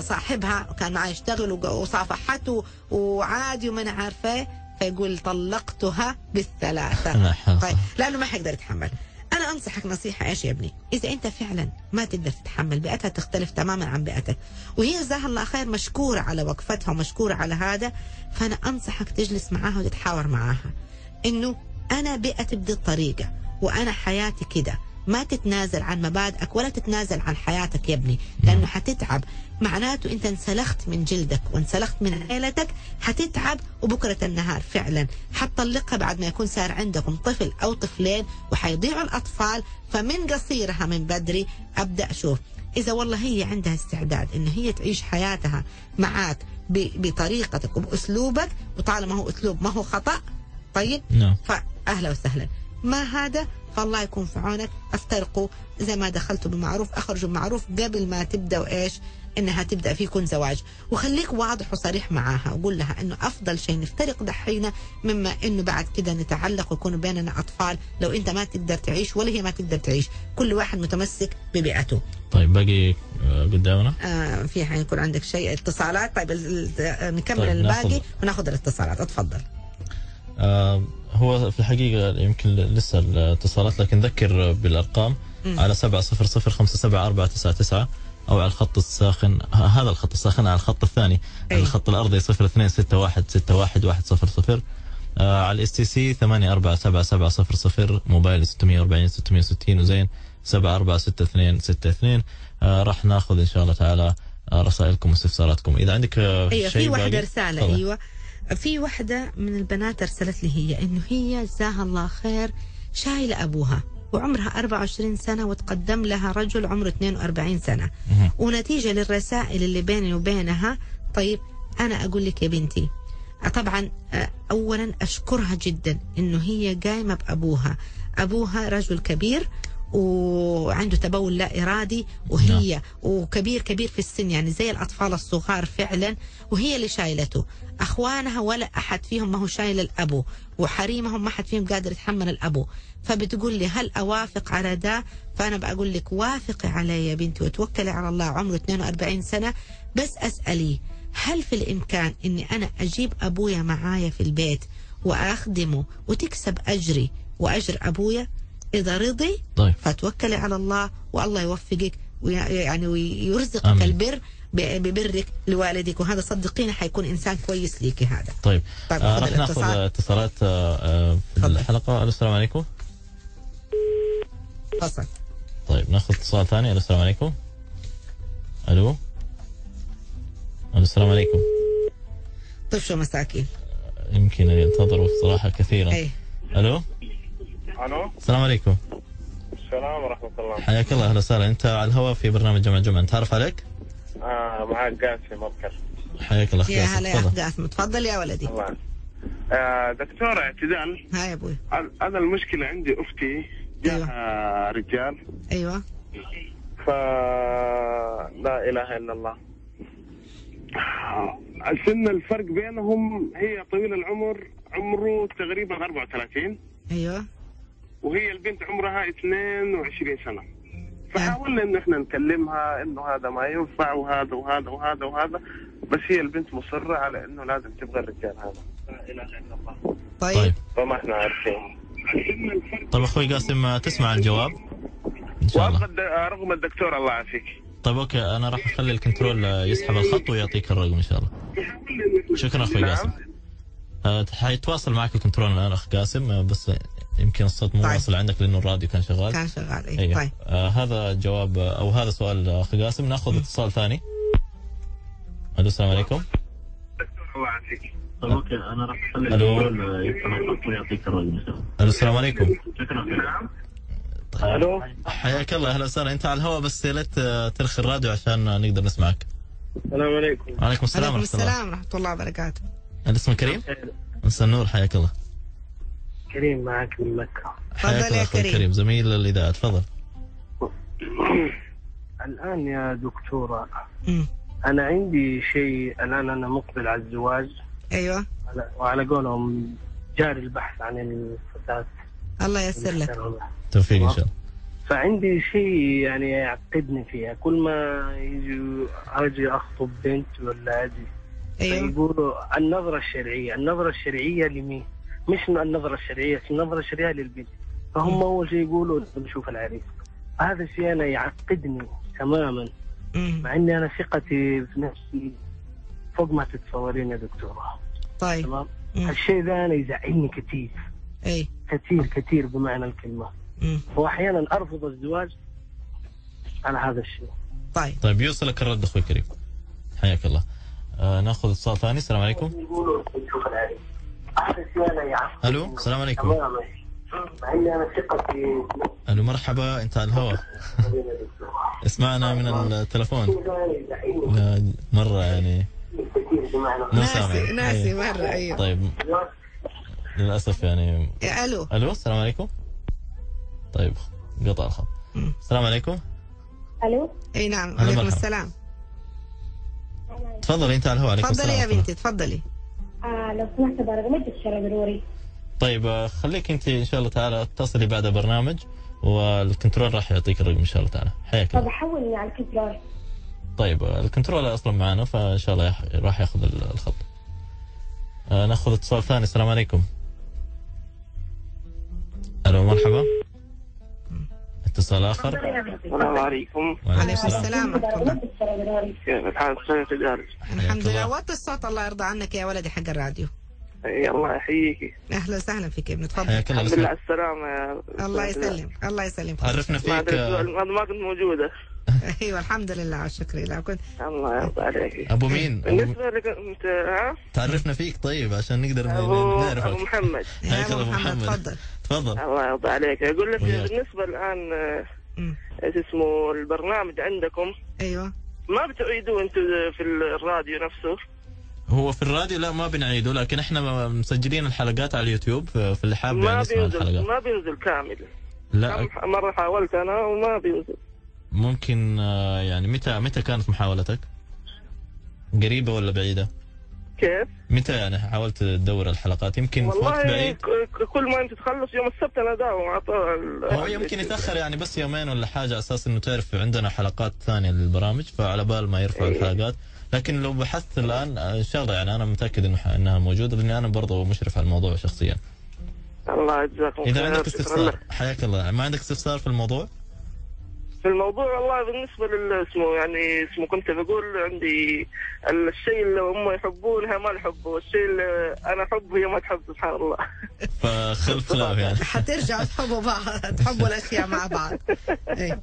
صاحبها وكان معاه يشتغل وصافحته وعادي وما انا عارفه، فيقول طلقتها بالثلاثه. طيب لانه ما حيقدر يتحمل. انا انصحك نصيحه ايش يا ابني؟ اذا انت فعلا ما تقدر تتحمل، بيئتها تختلف تماما عن بيئتك، وهي جزاها الله خير مشكوره على وقفتها ومشكوره على هذا، فانا انصحك تجلس معاها وتتحاور معاها انه انا بيئتي بدي الطريقه وانا حياتي كده، ما تتنازل عن مبادئك ولا تتنازل عن حياتك يا ابني، لانه حتتعب. معناته انت انسلخت من جلدك وانسلخت من عيلتك، حتتعب وبكره النهار فعلا حتطلقها بعد ما يكون صار عندكم طفل او طفلين وحيضيعوا الاطفال. فمن قصيرها من بدري ابدا اشوف اذا والله هي عندها استعداد ان هي تعيش حياتها معك بطريقتك وباسلوبك، وطالما هو اسلوب ما هو خطا طيب فاهلا وسهلا. ما هذا فالله يكون في عونك. افترقوا زي ما دخلتوا بالمعروف اخرجوا بالمعروف قبل ما تبداوا ايش انها تبدا فيكم زواج. وخليك واضح وصريح معاها وقول لها انه افضل شيء نفترق دحين مما انه بعد كده نتعلق ويكون بيننا اطفال، لو انت ما تقدر تعيش ولا هي ما تقدر تعيش، كل واحد متمسك ببيئته. طيب باقي قدامنا في حيكون عندك شيء اتصالات. طيب نكمل الباقي وناخذ الاتصالات. اتفضل. هو في الحقيقة يمكن لسه الاتصالات، لكن ذكر بالأرقام على 70057499 أو على الخط الساخن، هذا الخط الساخن، على الخط الثاني على الخط الأرضي 0261610100، على الاس تي سي 847700، موبايل 640 660، وزين 746262. راح ناخذ إن شاء الله تعالى رسائلكم واستفساراتكم. إذا عندك شيء في واحدة رسالة طبعا. أيوة في واحدة من البنات أرسلت لي هي إنه هي جزاها الله خير شايلة أبوها وعمرها 24 سنة، وتقدم لها رجل عمره 42 سنة، ونتيجة للرسائل اللي بيني وبينها. طيب أنا أقول لك يا بنتي، طبعا أولا أشكرها جدا إنه هي قايمة بأبوها، أبوها رجل كبير وعنده تبول لا إرادي، وهي وكبير كبير في السن يعني زي الأطفال الصغار فعلا، وهي اللي شايلته. أخوانها ولا أحد فيهم ما هو شايل الأبو، وحريمهم ما حد فيهم قادر يتحمل الأبو. فبتقول لي هل أوافق على ده؟ فأنا بقول لك وافقي علي يا بنتي وتوكلي على الله، عمره 42 سنة. بس أسألي هل في الإمكان أني أنا أجيب أبويا معايا في البيت وأخدمه وتكسب أجري وأجر أبويا؟ إذا رضي طيب فتوكلي على الله والله يوفقك ويعني ويرزقك البر ببرك لوالدك، وهذا صدقيني حيكون إنسان كويس ليكي هذا. طيب راح ناخذ اتصالات في الحلقة. السلام عليكم. فصل. طيب ناخذ اتصال ثاني. السلام عليكم. ألو. السلام عليكم. طفشوا مساكين. يمكن أن ينتظروا بصراحة كثيرا. ألو. السلام عليكم. السلام ورحمة الله. حياك الله، أهلا وسهلا. أنت على الهواء في برنامج جمعة جمعة. أنت عارف عليك؟ معاك قاسم أبكر. حياك الله قاسم. يا هلا يا قاسم، تفضل يا ولدي. الله. دكتورة اعتدال. هاي يا أبوي. أنا المشكلة عندي أختي جاها رجال. أيوه. فلا إله إلا الله. سن الفرق بينهم هي طويل العمر عمره تقريبا 34. ايوه. وهي البنت عمرها 22 سنة. فحاولنا ان احنا نكلمها انه هذا ما ينفع وهذا وهذا وهذا وهذا، بس هي البنت مصرة على انه لازم تبغى الرجال هذا. لا اله الا الله. طيب. فما احنا عارفين. طيب اخوي قاسم تسمع الجواب؟ ان شاء الله. رقم الدكتور الله يعافيك. طيب اوكي انا راح اخلي الكنترول يسحب الخط ويعطيك الرقم ان شاء الله. شكرا اخوي قاسم. حيتواصل معك الكنترول الان اخ قاسم، بس يمكن الصوت مو واصل عندك لانه الراديو كان شغال. كان شغال اي. طيب هذا جواب او هذا سؤال اخ قاسم. ناخذ اتصال ثاني. الو السلام عليكم. دكتور الله يعافيك. طيب اوكي انا راح اخلي الكنترول يسحب الخط ويعطيك الرقم ان شاء الله. الو السلام عليكم. شكرا اخوي. الو حياك الله اهلا وسهلا، انت على الهواء بس يا ليت ترخي الراديو عشان نقدر نسمعك. السلام عليكم. وعليكم السلام ورحمه الله. السلام ورحمه الله وبركاته. اسمك كريم؟ مساء النور حياك الله. كريم معك من مكه. تفضل يا كريم زميل الاذاعه تفضل. الان يا دكتوره انا عندي شيء، الان انا مقبل على الزواج. ايوه. وعلى قولهم جاري البحث عن الفتاه. الله ييسر لك. توفيق ان شاء الله. فعندي شيء يعني يعقدني فيها، كل ما اجي اخطب بنت ولا اجي أيوة. يقولوا النظرة الشرعية، النظرة الشرعية لمين؟ مش النظرة الشرعية، النظرة الشرعية للبنت، فهم أول شيء يقولوا نشوف العريس. هذا الشيء أنا يعقدني تماما، مع إني أنا ثقتي في نفسي فوق ما تتصورين يا دكتورة. طيب تمام؟ هالشيء ذا أنا يزعلني كثير. أي كثير كثير بمعنى الكلمة. وأحيانا أرفض الزواج على هذا الشيء. طيب طيب يوصلك الرد أخوي كريم. حياك الله. ناخذ اتصال ثاني. السلام عليكم. الو السلام عليكم. الو مرحبا انت على الهواء. اسمعنا من التلفون. مره يعني مو سامع ناسي مره. ايوه طيب للاسف يعني. الو الو السلام عليكم. طيب قطع الخط. السلام عليكم. الو اي نعم وعليكم السلام. تفضلي انت على الهواء. تفضلي يا بنتي تفضلي. لو سمحت برقمك الشرع ضروري. طيب خليك انت ان شاء الله تعالى اتصلي بعد برنامج والكنترول راح يعطيك الرقم ان شاء الله تعالى. حياك الله. طب حولني على الكنترول. طيب الكنترول اصلا معنا فان شاء الله راح ياخذ الخط. ناخذ اتصال ثاني. السلام عليكم. الو مرحبا. اتصال اخر. السلام عليكم. وعليكم السلام ورحمه الله. كيف الحال؟ كيف الدار؟ الحمد لله. وطي الصوت الله يرضى عنك يا ولدي حق الراديو. اي الله يحييك. اهلا وسهلا فيك يا ابني تفضل. الحمد لله على السلامه يا. الله يسلم الله يسلم. عرفنا فيك. ما كنت موجوده. ايوه الحمد لله والشكر لله. كنت الله يرضى عليك. ابو مين؟ بالنسبه لك انت ها؟ تعرفنا فيك طيب عشان نقدر نعرفك. ابو محمد. حياك الله ابو محمد تفضل. تفضل. الله يرضى عليك. اقول لك بالنسبه الان ايش اسمه البرنامج عندكم؟ ايوه ما بتعيدوه انتم في الراديو نفسه؟ هو في الراديو لا ما بنعيده، لكن احنا مسجلين الحلقات على اليوتيوب فاللي حابب يسمع الحلقات. ما بينزل كامل. لا مره حاولت انا وما بينزل. ممكن يعني متى كانت محاولتك؟ قريبة ولا بعيدة؟ كيف؟ متى يعني حاولت تدور الحلقات؟ يمكن في وقت بعيد؟ كل ما انت تخلص يوم السبت انا داوم على طول. هو يمكن يتأخر يعني بس يومين ولا حاجة على اساس انه تعرف عندنا حلقات ثانية للبرامج فعلى بال ما يرفع الحلقات، لكن لو بحثت الآن ان شاء الله يعني انا متأكد انها موجودة لاني انا برضه مشرف على الموضوع شخصيا. الله يجزاكم خير. إذا عندك استفسار حياك الله، ما عندك استفسار في الموضوع؟ في الموضوع والله بالنسبة للاسمه يعني اسمه كنت بقول عندي الشيء اللي هم يحبونها ما نحبه، والشيء اللي أنا أحبه هي ما تحب سبحان الله. فخلف خلاف يعني. حترجعوا تحبوا بعض، تحبوا الأشياء مع بعض. إيه.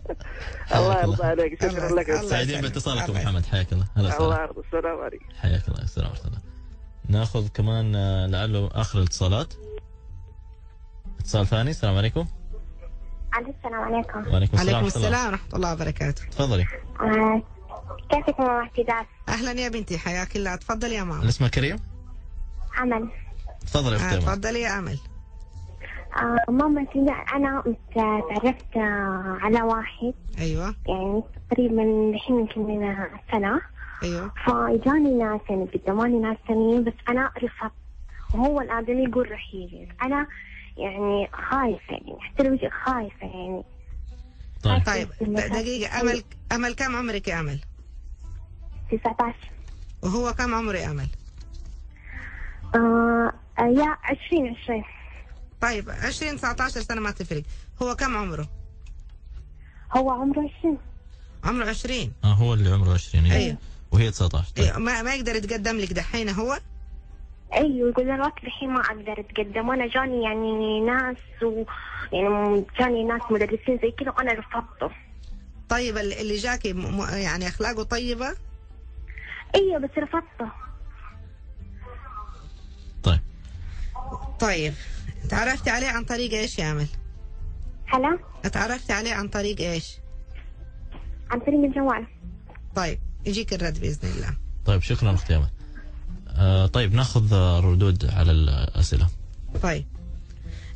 الله يرضى عليك شكرا لك. سعيدين باتصالك محمد حياك الله. الله يرضى السلام عليك. حياك الله السلام ورحمة الله. ناخذ كمان لعله آخر الاتصالات. اتصال ثاني. السلام عليكم. السلام عليكم. وعليكم السلام. وعليكم السلام ورحمة الله وبركاته. تفضلي. كيفك ماما اعتدال؟ أهلا يا بنتي حياك الله تفضلي يا ماما. اسمك كريم؟ أمل. تفضلي يا أختي. تفضلي يا أمل. ماما أنا تعرفت على واحد. أيوة. يعني تقريبا الحين يمكن من سنة. أيوة. فإجاني ناس يعني قدماني ناس ثانيين بس أنا رفضت، وهو الآدمي يقول رح يجي. أنا يعني خايفة، يعني حتى لو شيء خايفة يعني. طيب دقيقة، أمل كم عمرك يا أمل؟ 19. وهو كم عمري أمل؟ يا 20. طيب 20 19 سنة ما تفرق. هو كم عمره؟ هو عمره 20. عمره 20؟ هو اللي عمره 20. ايوه وهي 19. طيب. أيوه ما يقدر يتقدم لك دحين هو؟ ايوه يقول انا وقت الحين ما اقدر اتقدم، وانا جاني يعني ناس يعني جاني ناس مدرسين زي كذا وانا رفضته. طيب اللي جاكي يعني اخلاقه طيبة؟ ايوه بس رفضته. طيب تعرفتي عليه عن طريق ايش يا أمل؟ هلا؟ تعرفتي عليه عن طريق ايش؟ عن طريق الجوال. طيب يجيك الرد باذن الله. طيب شكرا اختي أمل. طيب ناخذ ردود على الاسئله. طيب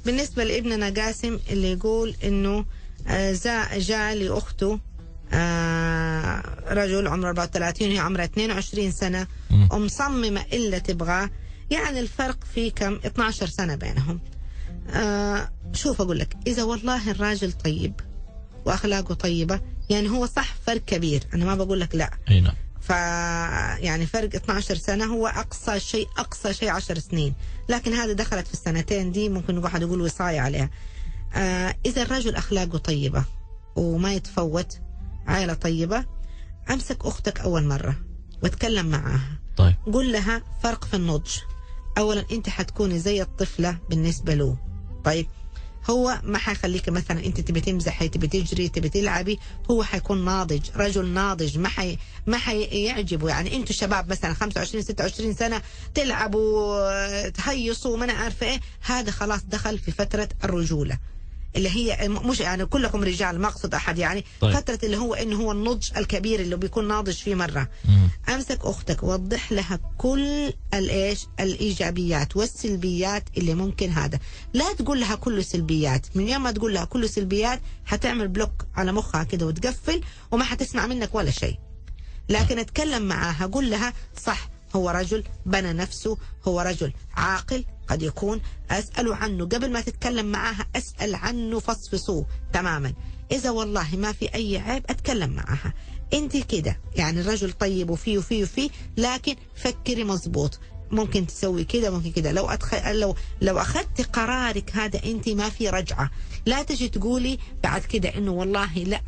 بالنسبه لابننا قاسم اللي يقول انه جاء لاخته رجل عمره 34 وهي عمرها 22 سنه ومصممه الا تبغاه، يعني الفرق في كم؟ 12 سنة بينهم. شوف أقول لك، إذا والله الراجل طيب وأخلاقه طيبة يعني هو صح فرق كبير، أنا ما بقول لك لا. أي نعم. يعني فرق 12 سنة هو أقصى شيء 10 سنين، لكن هذا دخلت في السنتين دي ممكن واحد يقول وصاية عليها. إذا الرجل أخلاقه طيبة وما يتفوت، عائلة طيبة، أمسك أختك أول مرة واتكلم معاها. طيب. قل لها فرق في النضج. اولا انت حتكوني زي الطفله بالنسبه له. طيب هو ما حيخليك مثلا انت تبي تمزحي، تبي تجري، تبي تلعبي، هو حيكون ناضج، رجل ناضج، ما حيعجبه يعني انتوا شباب مثلا 25 26 سنه تلعبوا تهيصوا ما انا عارفه ايه، هذا خلاص دخل في فتره الرجوله اللي هي مش يعني كلكم رجال ما اقصد احد يعني. طيب. فتره اللي هو انه هو النضج الكبير اللي بيكون ناضج فيه مره. امسك اختك وضح لها كل الايجابيات والسلبيات اللي ممكن، هذا لا تقول لها كله سلبيات، من يوم ما تقول لها كله سلبيات حتعمل بلوك على مخها كده وتقفل وما حتسمع منك ولا شيء. لكن اتكلم معاها، قول لها صح هو رجل بنى نفسه، هو رجل عاقل، قد يكون أسأل عنه قبل ما تتكلم معاها، أسأل عنه، فصفصوه تماما. إذا والله ما في أي عيب أتكلم معاها، أنت كده يعني الرجل طيب وفيه وفيه وفيه، لكن فكري مزبوط، ممكن تسوي كده ممكن كده، لو أخذت قرارك هذا أنت ما في رجعة، لا تجي تقولي بعد كده إنه والله لا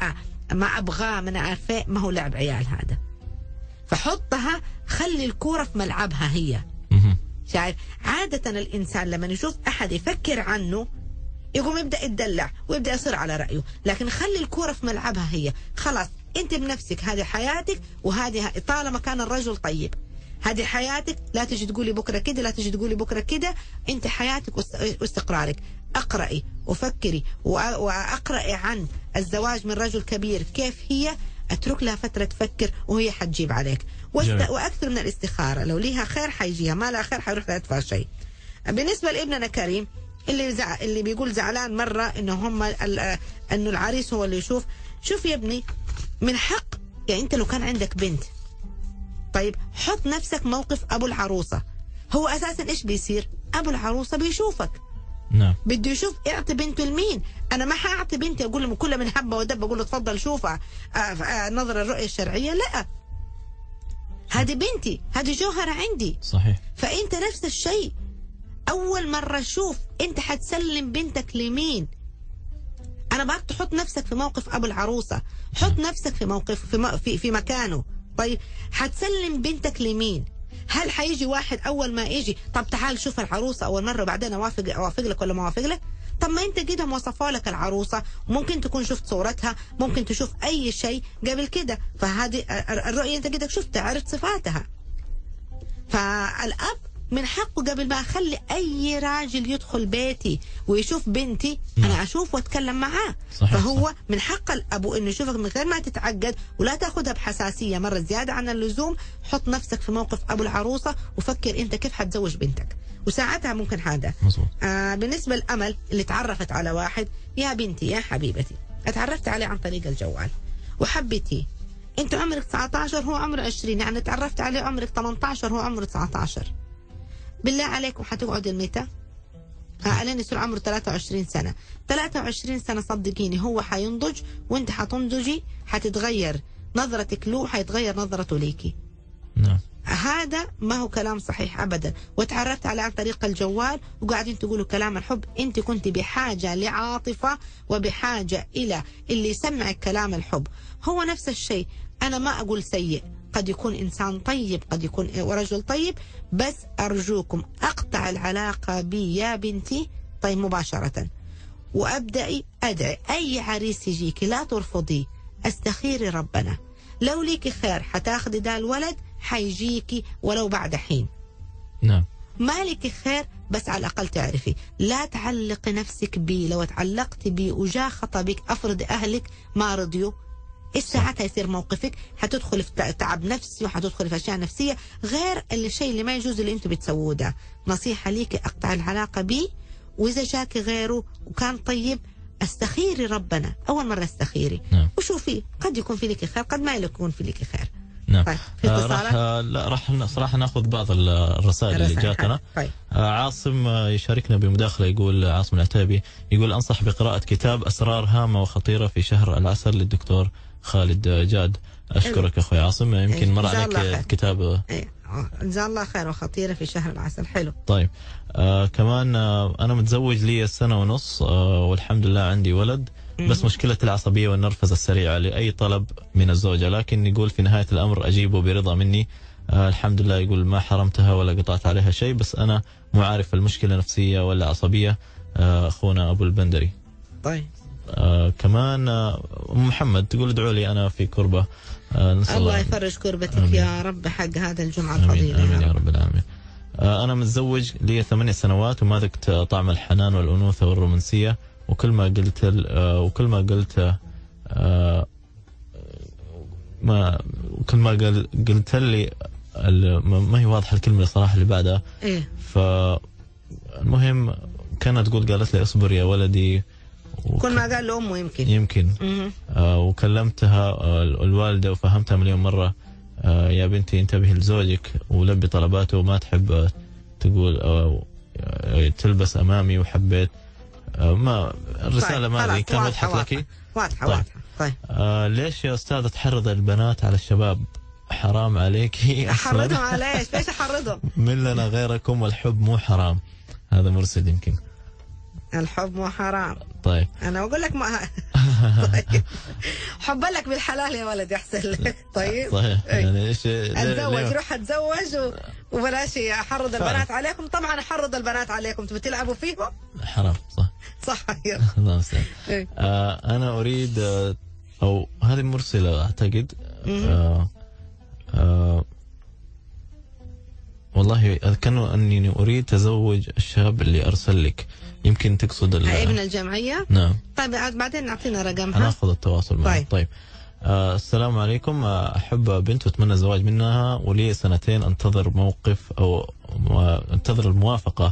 ما أبغاه ما أنا عارفة، ما هو لعب عيال هذا. فحطها، خلي الكورة في ملعبها هي. شايف؟ عادة الإنسان لما يشوف أحد يفكر عنه يقوم يبدأ يتدلع ويبدأ يصير على رأيه، لكن خلي الكورة في ملعبها هي، خلاص أنت بنفسك هذه حياتك، وهذه طالما كان الرجل طيب هذه حياتك، لا تجي تقولي بكرة كده، لا تجي تقولي بكرة كده، أنت حياتك واستقرارك. أقرأي وفكري وأقرأي عن الزواج من رجل كبير كيف هي، اترك لها فتره تفكر وهي حتجيب عليك، واكثر من الاستخاره، لو ليها خير حيجيها، ما لها خير حيروح لا يدفع شيء. بالنسبه لابننا كريم اللي بيقول زعلان مره انه العريس هو اللي يشوف، شوف يا ابني من حق، يعني انت لو كان عندك بنت طيب حط نفسك موقف ابو العروسه، هو اساسا ايش بيصير؟ ابو العروسه بيشوفك. نعم. بده يشوف اعطي بنته لمين؟ انا ما حاعطي بنتي اقول له كلها من هبه ودبه اقول له تفضل شوفها نظر الرؤيه الشرعيه، لا. هذه بنتي، هذه جوهره عندي. صحيح. فانت نفس الشيء، اول مره شوف انت حتسلم بنتك لمين؟ انا باك تحط نفسك في موقف ابو العروسه، حط نفسك في موقف في مكانه، طيب حتسلم بنتك لمين؟ هل حيجي واحد اول ما يجي طب تعال شوف العروسه اول مره وبعدين اوافق لك ولا ما اوافق لك؟ طب ما انت كده موصفه لك العروسه، ممكن تكون شفت صورتها، ممكن تشوف اي شيء قبل كده، فهذه الرؤيه انت كده شفت عرفت صفاتها. فالاب من حقه قبل ما اخلي اي راجل يدخل بيتي ويشوف بنتي انا اشوف واتكلم معاه. فهو من حق الابو انه يشوفك من غير ما تتعقد ولا تاخذها بحساسيه مره زياده عن اللزوم. حط نفسك في موقف ابو العروسه وفكر انت كيف حتزوج بنتك وساعتها ممكن هذا. بالنسبه للامل اللي تعرفت على واحد، يا بنتي يا حبيبتي اتعرفت عليه عن طريق الجوال وحبيتيه، انت عمرك 19 هو عمره 20، يعني تعرفت عليه عمرك 18 هو عمره 19. بالله عليكم حتقعد متى؟ ألين يصير عمره 23 سنة، 23 سنة صدقيني هو حينضج وانت حتنضجي، حتتغير نظرتك له حيتغير نظرته ليكي. نعم. هذا ما هو كلام صحيح أبدا، وتعرفت عليه عن طريق الجوال وقاعدين تقولوا كلام الحب، انت كنت بحاجة لعاطفة وبحاجة إلى اللي يسمعك كلام الحب. هو نفس الشيء، أنا ما أقول سيء، قد يكون إنسان طيب، قد يكون رجل طيب، بس أرجوكم أقطع العلاقة بي يا بنتي طيب مباشرة، وأبدأ أدعي أي عريس يجيكي لا ترفضي، استخيري ربنا، لو ليكي خير حتاخدي ده الولد حيجيكي ولو بعد حين. نعم. ما لك خير بس على الأقل تعرفي، لا تعلق نفسك بي، لو تعلقت بي وجاء خطبك أفرض أهلك ما رضيوا، ايش ساعتها يصير موقفك؟ حتدخل في تعب نفسي وحتدخل في اشياء نفسيه غير الشيء اللي ما يجوز اللي انتم بتسووه ده. نصيحه ليكي اقطع العلاقه بيه، واذا جاكي غيره وكان طيب استخيري ربنا، اول مره استخيري. نعم. وشوفي قد يكون في لك خير قد ما يكون في لك خير. نعم. طيب في راح صراحه ناخذ بعض الرسائل اللي جاتنا. طيب. عاصم يشاركنا بمداخله، يقول عاصم العتيبي يقول انصح بقراءه كتاب اسرار هامه وخطيره في شهر العسل للدكتور خالد جاد. اشكرك اخوي عاصم، يمكن مر عليك الكتاب. جزاه الله خير، وخطيره في شهر العسل حلو. طيب كمان انا متزوج لي سنه ونص والحمد لله عندي ولد، بس مشكله العصبيه والنرفزه السريعه لاي طلب من الزوجه، لكن يقول في نهايه الامر اجيبه برضا مني. الحمد لله، يقول ما حرمتها ولا قطعت عليها شيء، بس انا مو عارف المشكله نفسيه ولا عصبيه. اخونا ابو البندري. طيب كمان محمد تقول ادعوا لي انا في كربه. الله يفرج كربتك. آمين. يا رب حق هذا الجمعه الفضيله. آمين يا رب العالمين. انا متزوج لي 8 سنوات وما ذقت طعم الحنان والانوثه والرومانسيه، وكل ما قلت لي ما هي واضحه الكلمه الصراحه اللي بعدها. ايه. فالمهم كانت تقول، قالت لي اصبر يا ولدي، كل ما قال له امه يمكن وكلمتها الوالده وفهمتها مليون مره، يا بنتي انتبهي لزوجك ولبي طلباته، وما تحب تقول تلبس امامي، وحبيت ما الرساله ما كان واضحه لك. واضحه. طيب ليش يا استاذه تحرض البنات على الشباب؟ حرام عليكي. احرضهم على ايش؟ ليش احرضهم؟ من لنا غيركم، والحب مو حرام. هذا مرسل، يمكن الحب مو حرام. طيب انا اقول لك ما طيب حب لك بالحلال يا ولد احسن لك. طيب صحيح. يعني ايش اتزوج، روح اتزوج وبلاش احرض البنات عليكم. طبعا احرض البنات عليكم، تبي تلعبوا فيهم حرام. صح. الله يسلمك. انا اريد او هذه مرسله اعتقد والله كانوا اني اريد تزوج الشاب اللي ارسل لك، يمكن تقصد ابن الجمعيه. نعم. طيب بعدين اعطينا رقمها، هناخذ التواصل معها. طيب. السلام عليكم، احب بنت واتمنى الزواج منها، ولي 2 سنين انتظر موقف او انتظر الموافقه.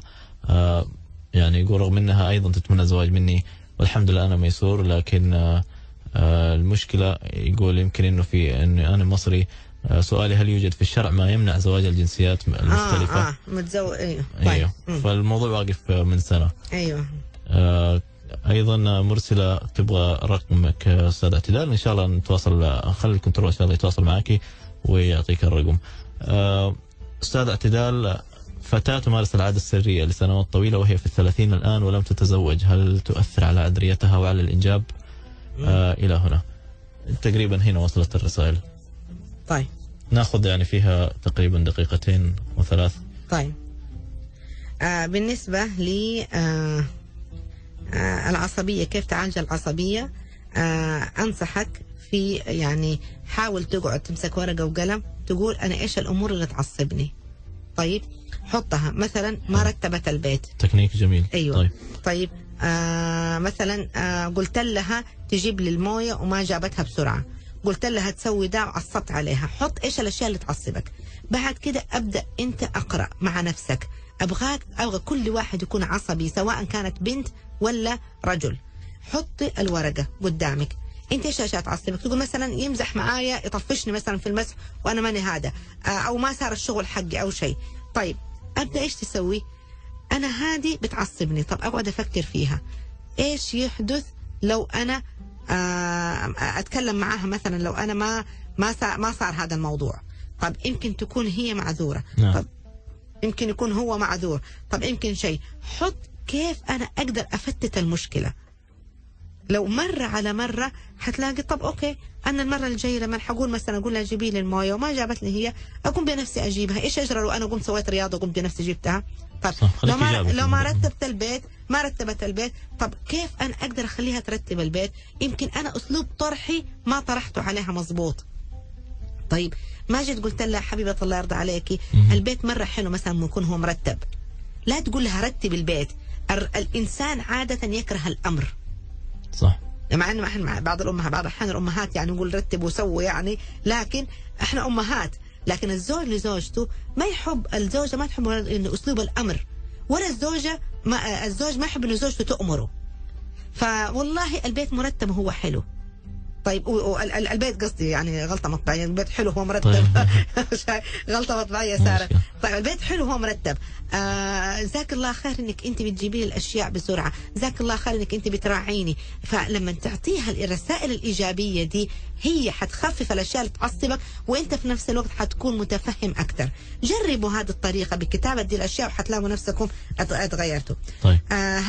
يعني يقول رغم انها ايضا تتمنى الزواج مني، والحمد لله انا ميسور، لكن المشكله يقول يمكن انه في اني انا مصري. سؤالي هل يوجد في الشرع ما يمنع زواج الجنسيات المختلفة؟ متزوج. ايوه. فالموضوع واقف من سنة. ايوه. ايضا مرسلة تبغى رقمك استاذ اعتدال، ان شاء الله نتواصل، خلي الكنترول ان شاء الله يتواصل معك ويعطيك الرقم. استاذ اعتدال، فتاة تمارس العادة السرية لسنوات طويلة وهي في 30 الآن ولم تتزوج، هل تؤثر على عذريتها وعلى الإنجاب؟ إلى هنا تقريبا هنا وصلت الرسائل. طيب ناخذ يعني فيها تقريبا 2 دقيقتين و3. طيب بالنسبة لي العصبية، كيف تعالج العصبية؟ أنصحك في يعني حاول تقعد تمسك ورقة وقلم، تقول أنا إيش الأمور اللي تعصبني. طيب حطها مثلا مرتبة البيت. تكنيك جميل. أيوة. طيب مثلا قلت لها تجيب لي المويه وما جابتها بسرعة، قلت لها تسوي ده وعصبت عليها، حط ايش الاشياء اللي تعصبك. بعد كده ابدأ انت اقرأ مع نفسك. ابغى كل واحد يكون عصبي سواء كانت بنت ولا رجل. حطي الورقة قدامك، انت ايش الاشياء تعصبك؟ تقول مثلا يمزح معايا، يطفشني مثلا في المسح وانا ماني هذا، او ما صار الشغل حقي او شيء. طيب ابدأ ايش تسوي؟ انا هذه بتعصبني، طب اقعد افكر فيها ايش يحدث لو انا اتكلم معاها مثلا، لو انا ما صار هذا الموضوع. طب يمكن تكون هي معذوره، طب يمكن يكون هو معذور، طب يمكن شيء. حط كيف انا اقدر افتت المشكله. لو مره على مره حتلاقي طب اوكي، انا المره الجايه لما حقول مثلا اقول لها جيبي لي المويه وما جابت لي هي، اقوم بنفسي اجيبها. ايش اجرى لو انا قمت سويت رياضه وقمت بنفسي جبتها؟ طب لو ما رتبت البيت، ما رتبت البيت، طب كيف انا اقدر اخليها ترتب البيت؟ يمكن انا اسلوب طرحي ما طرحته عليها مظبوط. طيب ما جيت قلت لها حبيبه الله يرضى عليكي البيت مره حلو مثلا يكون هو مرتب، لا تقول لها رتب البيت. الانسان عاده يكره الامر، صح، مع انه احنا بعض احيانا الامهات يعني نقول رتب وسوي يعني، لكن احنا امهات. لكن الزوج لزوجته ما يحب، الزوجه ما تحب اسلوب الامر، ولا الزوجه الزوج ما يحب ان زوجته تأمره. فوالله البيت مرتب هو حلو. طيب البيت قصدي يعني غلطه مطبعيه، البيت حلو هو مرتب. غلطه مطبعيه ساره. طيب البيت حلو هو مرتب، جزاك الله خير انك انت بتجيبي لي الاشياء بسرعه، جزاك الله خير انك انت بتراعيني. فلما تعطيها الرسائل الايجابيه دي هي حتخفف الاشياء اللي تعصبك، وانت في نفس الوقت حتكون متفهم اكثر. جربوا هذه الطريقه بكتابه دي الاشياء وحتلاقوا نفسكم اتغيرتوا. طيب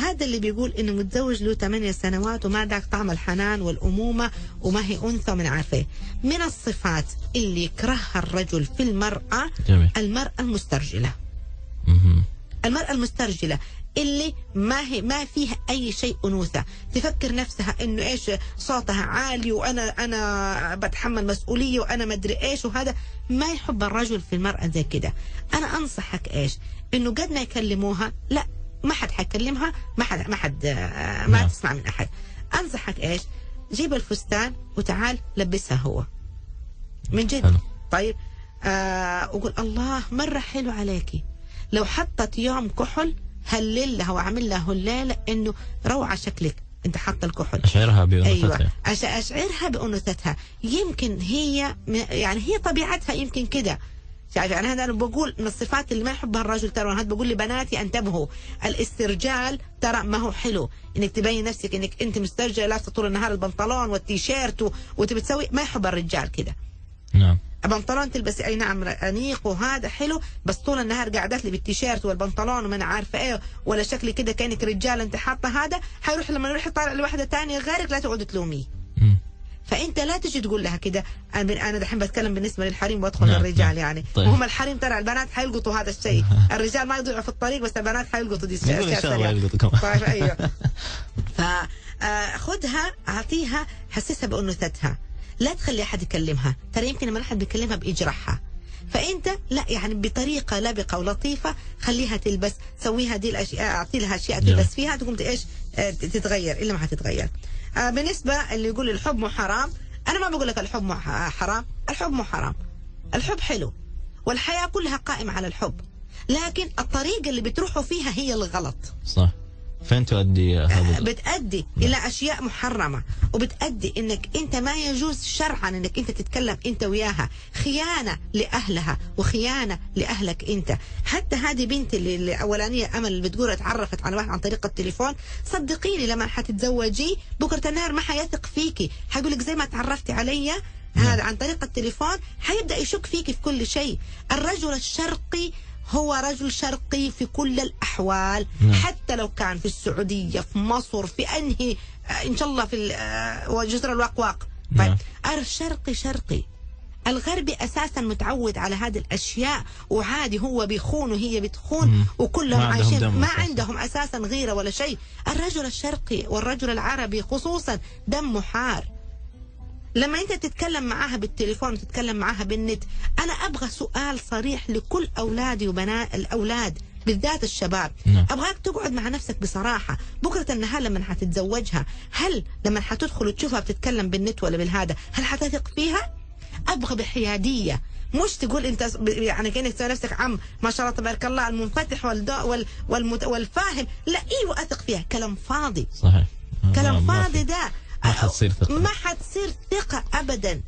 هذا اللي بيقول انه متزوج له 8 سنوات وما ذاق طعم الحنان والامومه وما هي أنثى من عارفة. من الصفات اللي يكرهها الرجل في المرأة المرأة المسترجلة. المرأة المسترجلة اللي ما فيها أي شيء أنوثة، تفكر نفسها إنه إيش صوتها عالي وأنا بتحمل مسؤولية وأنا مدري إيش، وهذا ما يحب الرجل في المرأة زي كده. أنا أنصحك إيش؟ إنه قد ما يكلموها، لا ما حد حيكلمها، ما حد ما تسمع من أحد. أنصحك إيش؟ جيب الفستان وتعال لبسها هو من جد حلو. طيب وقول الله مرة حلو عليكي. لو حطت يوم كحل هلل لها وعمل له الليلة انه روعة شكلك انت حاطة الكحل. اشعرها بأنوثتها. أيوة. اشعرها بأنوثتها. يمكن هي يعني هي طبيعتها يمكن كده. يعني هذا انا بقول من الصفات اللي ما يحبها الرجل ترى. انا بقول لبناتي انتبهوا، الاسترجال ترى ما هو حلو، انك تبين نفسك انك انت مسترجله لابسه طول النهار البنطلون والتيشيرت وتبي تسوي، ما يحب الرجال كده. نعم. البنطلون تلبسي اي نعم انيق وهذا حلو، بس طول النهار قعدت لي بالتيشيرت والبنطلون وما انا عارفه ايه، ولا شكلي كده كانك رجال انت حاطه هذا، حيروح لما يروح يطالع لواحده ثانيه غيرك لا تقعد تلوميه. فانت لا تجي تقول لها كده. انا دحين بتكلم بالنسبه للحريم وادخل الرجال يعني. طيب. وهم الحريم ترى البنات حيلقطوا هذا الشيء، الرجال ما يضيعوا في الطريق بس البنات حيلقطوا دي الشيء. ان شاء الله يلقطوا. طيب ايوه. فخذها اعطيها، حسسها بانوثتها، لا تخلي احد يكلمها، ترى يمكن لما احد بيكلمها بيجرحها. فانت لا يعني بطريقه لبقه ولطيفه خليها تلبس، سويها دي الاشياء، اعطي لها اشياء تلبس فيها تقوم ايش تتغير، الا ما حتتغير. بالنسبة اللي يقول الحب مو حرام، أنا ما بقول لك الحب مو حرام، الحب مو حرام، الحب حلو والحياة كلها قائمة على الحب، لكن الطريقة اللي بتروحوا فيها هي الغلط. صح. فين تؤدي هذا؟ بتؤدي إلى أشياء محرمة، وبتؤدي إنك أنت ما يجوز شرعا إنك أنت تتكلم أنت وياها، خيانة لأهلها وخيانة لأهلك أنت. حتى هذه بنت اللي أولانية أمل اللي بتقول اتعرفت على واحد عن طريق التليفون، صدقيني لما حتتزوجي بكرة النهار ما حيثق فيكي، حيقول لك زي ما تعرفتي علي هذا عن طريق التليفون، حيبدأ يشك فيكي في كل شيء. الرجل الشرقي هو رجل شرقي في كل الأحوال. حتى لو كان في السعودية، في مصر، في أنهي إن شاء الله في جزر الوقواق. طيب الشرقي شرقي. الغربي أساسا متعود على هذه الأشياء، وعادي هو بيخون وهي بتخون وكلهم عايشين ما عندهم أساسا غيرة ولا شيء. الرجل الشرقي والرجل العربي خصوصا دمه حار، لما انت تتكلم معاها بالتليفون وتتكلم معاها بالنت. انا ابغى سؤال صريح لكل اولادي وبنات الاولاد بالذات الشباب، ابغاك تقعد مع نفسك بصراحه، بكره النهار لما حتتزوجها، هل لما حتدخل وتشوفها بتتكلم بالنت ولا بالهذا، هل حتثق فيها؟ ابغى بحياديه، مش تقول انت يعني كانك تسوي نفسك عم ما شاء الله تبارك الله المنفتح والفاهم، لا ايوه اثق فيها، كلام فاضي. صحيح. كلام فاضي ده ما حتصير ثقة، ما حتصير ثقة أبدا.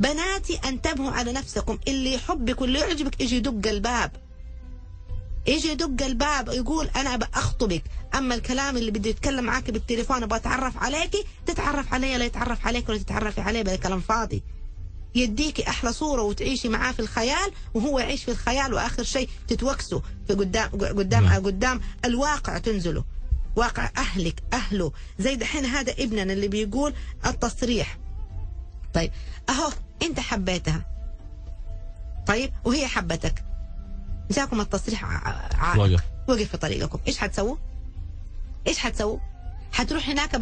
بناتي انتبهوا على نفسكم، اللي يحبك واللي يعجبك يجي يدق الباب، يجي يدق الباب يقول أنا أبغى أخطبك، أما الكلام اللي بده يتكلم معاك بالتليفون أبغى أتعرف عليكي، تتعرف علي لا يتعرف عليك ولا تتعرفي عليه، بلا كلام فاضي. يديكي أحلى صورة وتعيشي معاه في الخيال وهو يعيش في الخيال، وآخر شيء تتوكسوا في قدام الواقع، تنزلوا واقع أهلك أهله. زي دحين هذا ابننا اللي بيقول التصريح، طيب أهو أنت حبيتها، طيب وهي حبتك، جاكم التصريح عائق وقف في طريقكم، إيش حتسووا؟ إيش حتسووا؟ حتروح هناك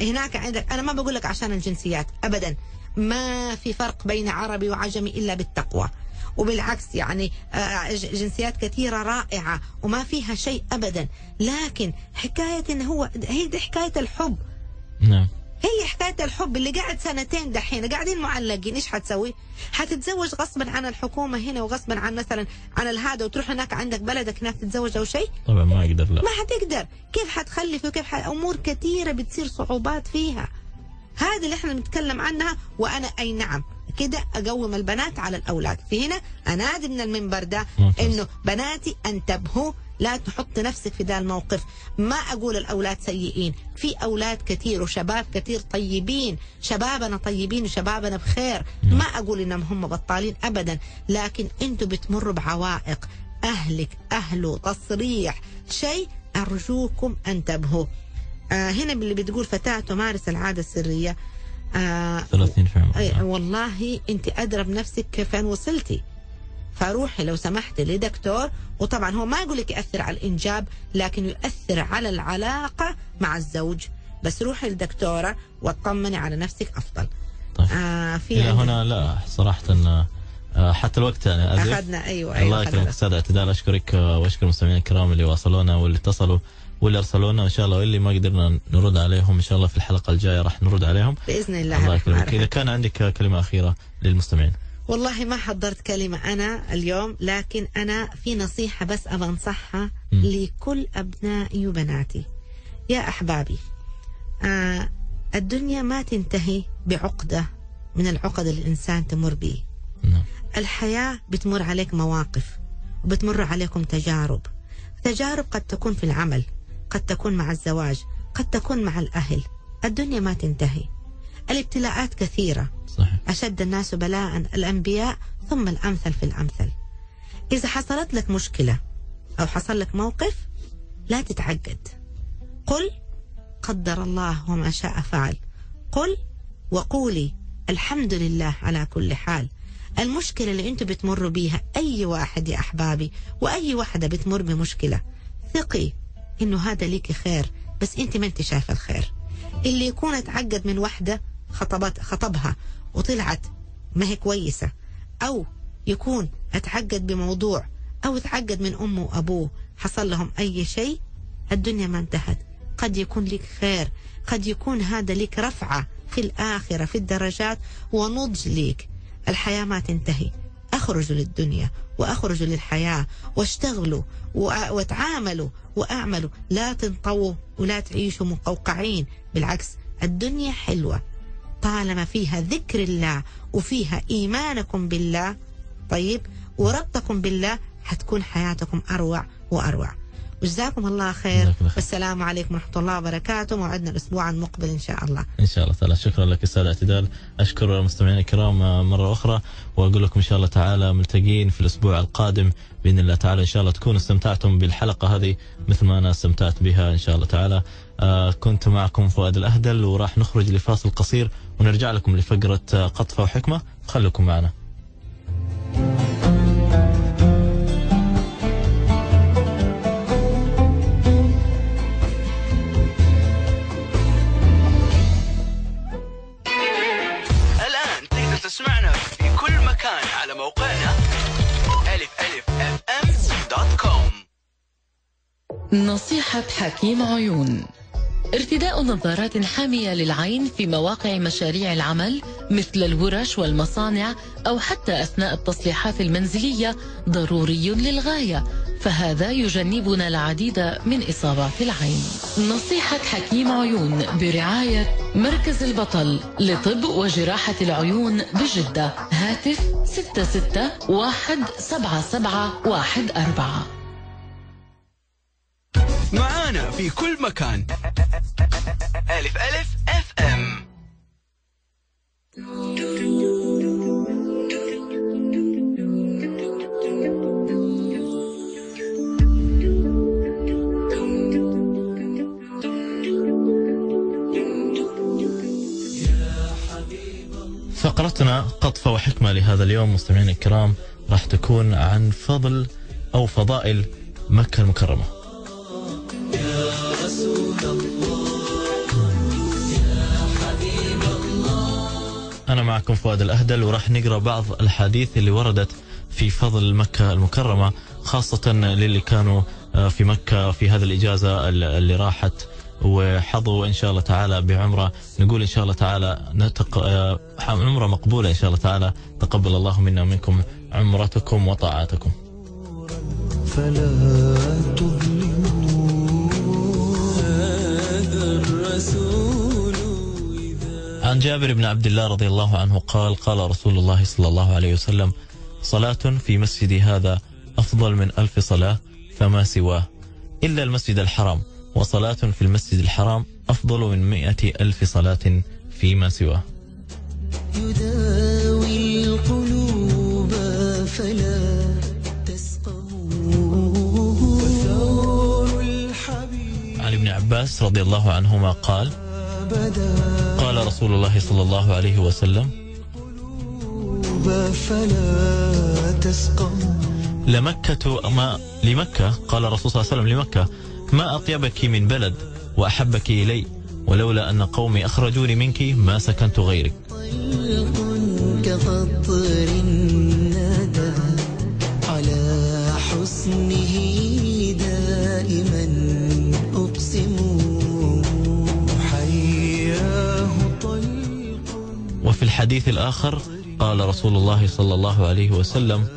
هناك عندك. أنا ما بقول لك عشان الجنسيات أبدا، ما في فرق بين عربي وعجمي إلا بالتقوى، وبالعكس يعني جنسيات كثيرة رائعة وما فيها شيء أبدا، لكن حكاية إن هو هي دي حكاية الحب. نعم. هي حكاية الحب اللي قاعد سنتين دحين قاعدين معلقين، إيش حتسوي؟ حتتزوج غصبا عن الحكومة هنا وغصبا عن مثلا عن الهذا، وتروح هناك عندك بلدك هناك تتزوج أو شيء؟ طبعا ما أقدر، لا ما حتقدر، كيف حتخلف وكيف أمور كثيرة بتصير صعوبات فيها. هذا اللي احنا بنتكلم عنها، وأنا أي نعم كده أقوم البنات على الأولاد. في هنا أنادي من المنبر ده إنه بناتي انتبهوا، لا تحط نفسك في ذا الموقف. ما أقول الأولاد سيئين، في أولاد كثير وشباب كثير طيبين، شبابنا طيبين وشبابنا بخير، ما أقول إنهم هم بطالين أبدا، لكن أنتوا بتمروا بعوائق، أهلك أهله، تصريح، شيء، أرجوكم انتبهوا. هنا اللي بتقول فتاة تمارس العادة السرية 30 فعلا، والله انت ادرى بنفسك كيفين وصلتي، فروحي لو سمحتي لدكتور. وطبعا هو ما يقول لك يأثر على الانجاب، لكن يؤثر على العلاقة مع الزوج، بس روحي لدكتورة واطمني على نفسك افضل. طيب. في هنا لا صراحة ان حتى الوقت يعني اخذنا. ايوه الله يكرمك استاذ اعتدال، اشكرك واشكر المستمعين الكرام اللي واصلونا واللي اتصلوا واللي ارسلونا، ان شاء الله واللي ما قدرنا نرد عليهم ان شاء الله في الحلقه الجايه راح نرد عليهم باذن الله. اذا كان عندك كلمه اخيره للمستمعين. والله ما حضرت كلمه انا اليوم، لكن انا في نصيحه بس ابغى انصحها لكل ابنائي وبناتي. يا احبابي، الدنيا ما تنتهي بعقده من العقد اللي الانسان تمر به. الحياه بتمر عليك مواقف وبتمر عليكم تجارب، تجارب قد تكون في العمل، قد تكون مع الزواج، قد تكون مع الأهل. الدنيا ما تنتهي، الابتلاءات كثيرة. صحيح. أشد الناس بلاء الأنبياء ثم الأمثل في الأمثل. إذا حصلت لك مشكلة أو حصل لك موقف لا تتعقد، قل قدر الله وما شاء فعل، قل وقولي الحمد لله على كل حال. المشكلة اللي انتوا بتمروا بيها، أي واحد يا أحبابي وأي واحدة بتمر بمشكلة، ثقي انه هذا ليك خير، بس انت ما انت شايفه الخير. اللي يكون اتعقد من واحده خطبها وطلعت ما هي كويسه، او يكون اتعقد بموضوع، او اتعقد من امه وابوه حصل لهم اي شيء، الدنيا ما انتهت. قد يكون لك خير، قد يكون هذا لك رفعه في الاخره في الدرجات ونضج ليك. الحياه ما تنتهي، اخرجوا للدنيا واخرجوا للحياه واشتغلوا واتعاملوا واعملوا، لا تنطووا ولا تعيشوا مقوقعين. بالعكس، الدنيا حلوه طالما فيها ذكر الله وفيها ايمانكم بالله، طيب، وربطكم بالله، حتكون حياتكم اروع واروع. جزاكم الله خير، والسلام عليكم ورحمه الله وبركاته. موعدنا الاسبوع المقبل ان شاء الله. ان شاء الله تعالى. شكرا لك استاذ اعتدال، اشكر المستمعين الكرام مره اخرى، واقول لكم ان شاء الله تعالى ملتقين في الاسبوع القادم باذن الله تعالى. ان شاء الله تكونوا استمتعتم بالحلقه هذه مثل ما انا استمتعت بها ان شاء الله تعالى. كنت معكم فؤاد الاهدل، وراح نخرج لفاصل قصير ونرجع لكم لفقره قطفه وحكمه، خليكم معنا. تسمعنا في كل مكان على موقعنا alfalffm.com. نصيحة حكيم عيون. ارتداء نظارات حامية للعين في مواقع مشاريع العمل مثل الورش والمصانع أو حتى أثناء التصليحات المنزلية ضروري للغاية، فهذا يجنبنا العديد من إصابات العين. نصيحة حكيم عيون برعاية مركز البطل لطب وجراحة العيون بجدة. هاتف 66177114. معانا في كل مكان ألف ألف FM. فقرتنا قطفة وحكمة لهذا اليوم مستمعينا الكرام راح تكون عن فضل أو فضائل مكة المكرمة. يا رسول الله يا حبيب الله. أنا معكم فؤاد الأهدل، وراح نقرأ بعض الحديث اللي وردت في فضل مكة المكرمة، خاصة للي كانوا في مكة في هذا الإجازة اللي راحت وحظوا إن شاء الله تعالى بعمرة. نقول إن شاء الله تعالى عمرة مقبولة إن شاء الله تعالى. تقبل الله منا ومنكم عمرتكم وطاعاتكم. فلا تظلموا هذا الرسول. عن جابر بن عبد الله رضي الله عنه قال: قال رسول الله صلى الله عليه وسلم: صلاة في مسجدي هذا أفضل من 1000 صلاة فما سواه إلا المسجد الحرام، وصلاة في المسجد الحرام أفضل من 100,000 صلاة فيما سواه. يداوي القلوب فلا تسقوه. عن ابن عباس رضي الله عنهما قال: قال رسول الله صلى الله عليه وسلم: لمكة قال الرسول صلى الله عليه وسلم لمكة: ما أطيبك من بلد وأحبك إلي، ولولا أن قومي أخرجوني منك ما سكنت غيرك. وفي الحديث الآخر قال رسول الله صلى الله عليه وسلم: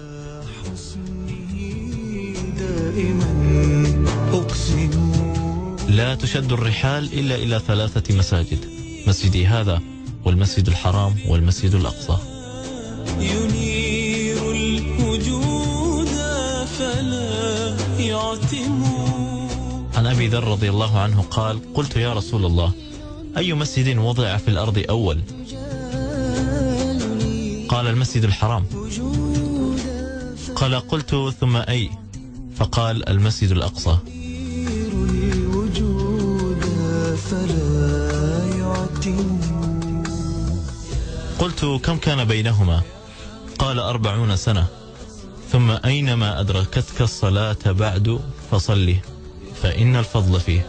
لا تشد الرحال إلا إلى 3 مساجد: مسجدي هذا والمسجد الحرام والمسجد الأقصى. ينير الوجود فلا يعتم. عن أبي ذر رضي الله عنه قال: قلت يا رسول الله، أي مسجد وضع في الأرض أول؟ قال: المسجد الحرام. قال: قلت ثم أي؟ فقال: المسجد الأقصى. قلت: كم كان بينهما؟ قال: 40 سنة. ثم أينما أدركتك الصلاة بعد فصله، فإن الفضل فيه.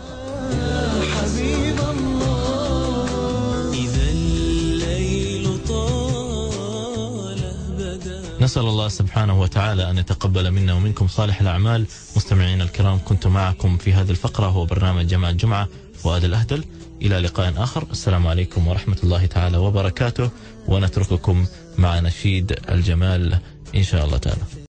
نسأل الله سبحانه وتعالى أن يتقبل منا ومنكم صالح الأعمال. مستمعينا الكرام، كنت معكم في هذه الفقرة هو برنامج جمعة جمعة، فؤاد الأهدل. إلى لقاء آخر، السلام عليكم ورحمة الله تعالى وبركاته، ونترككم مع نشيد الجمال إن شاء الله تعالى.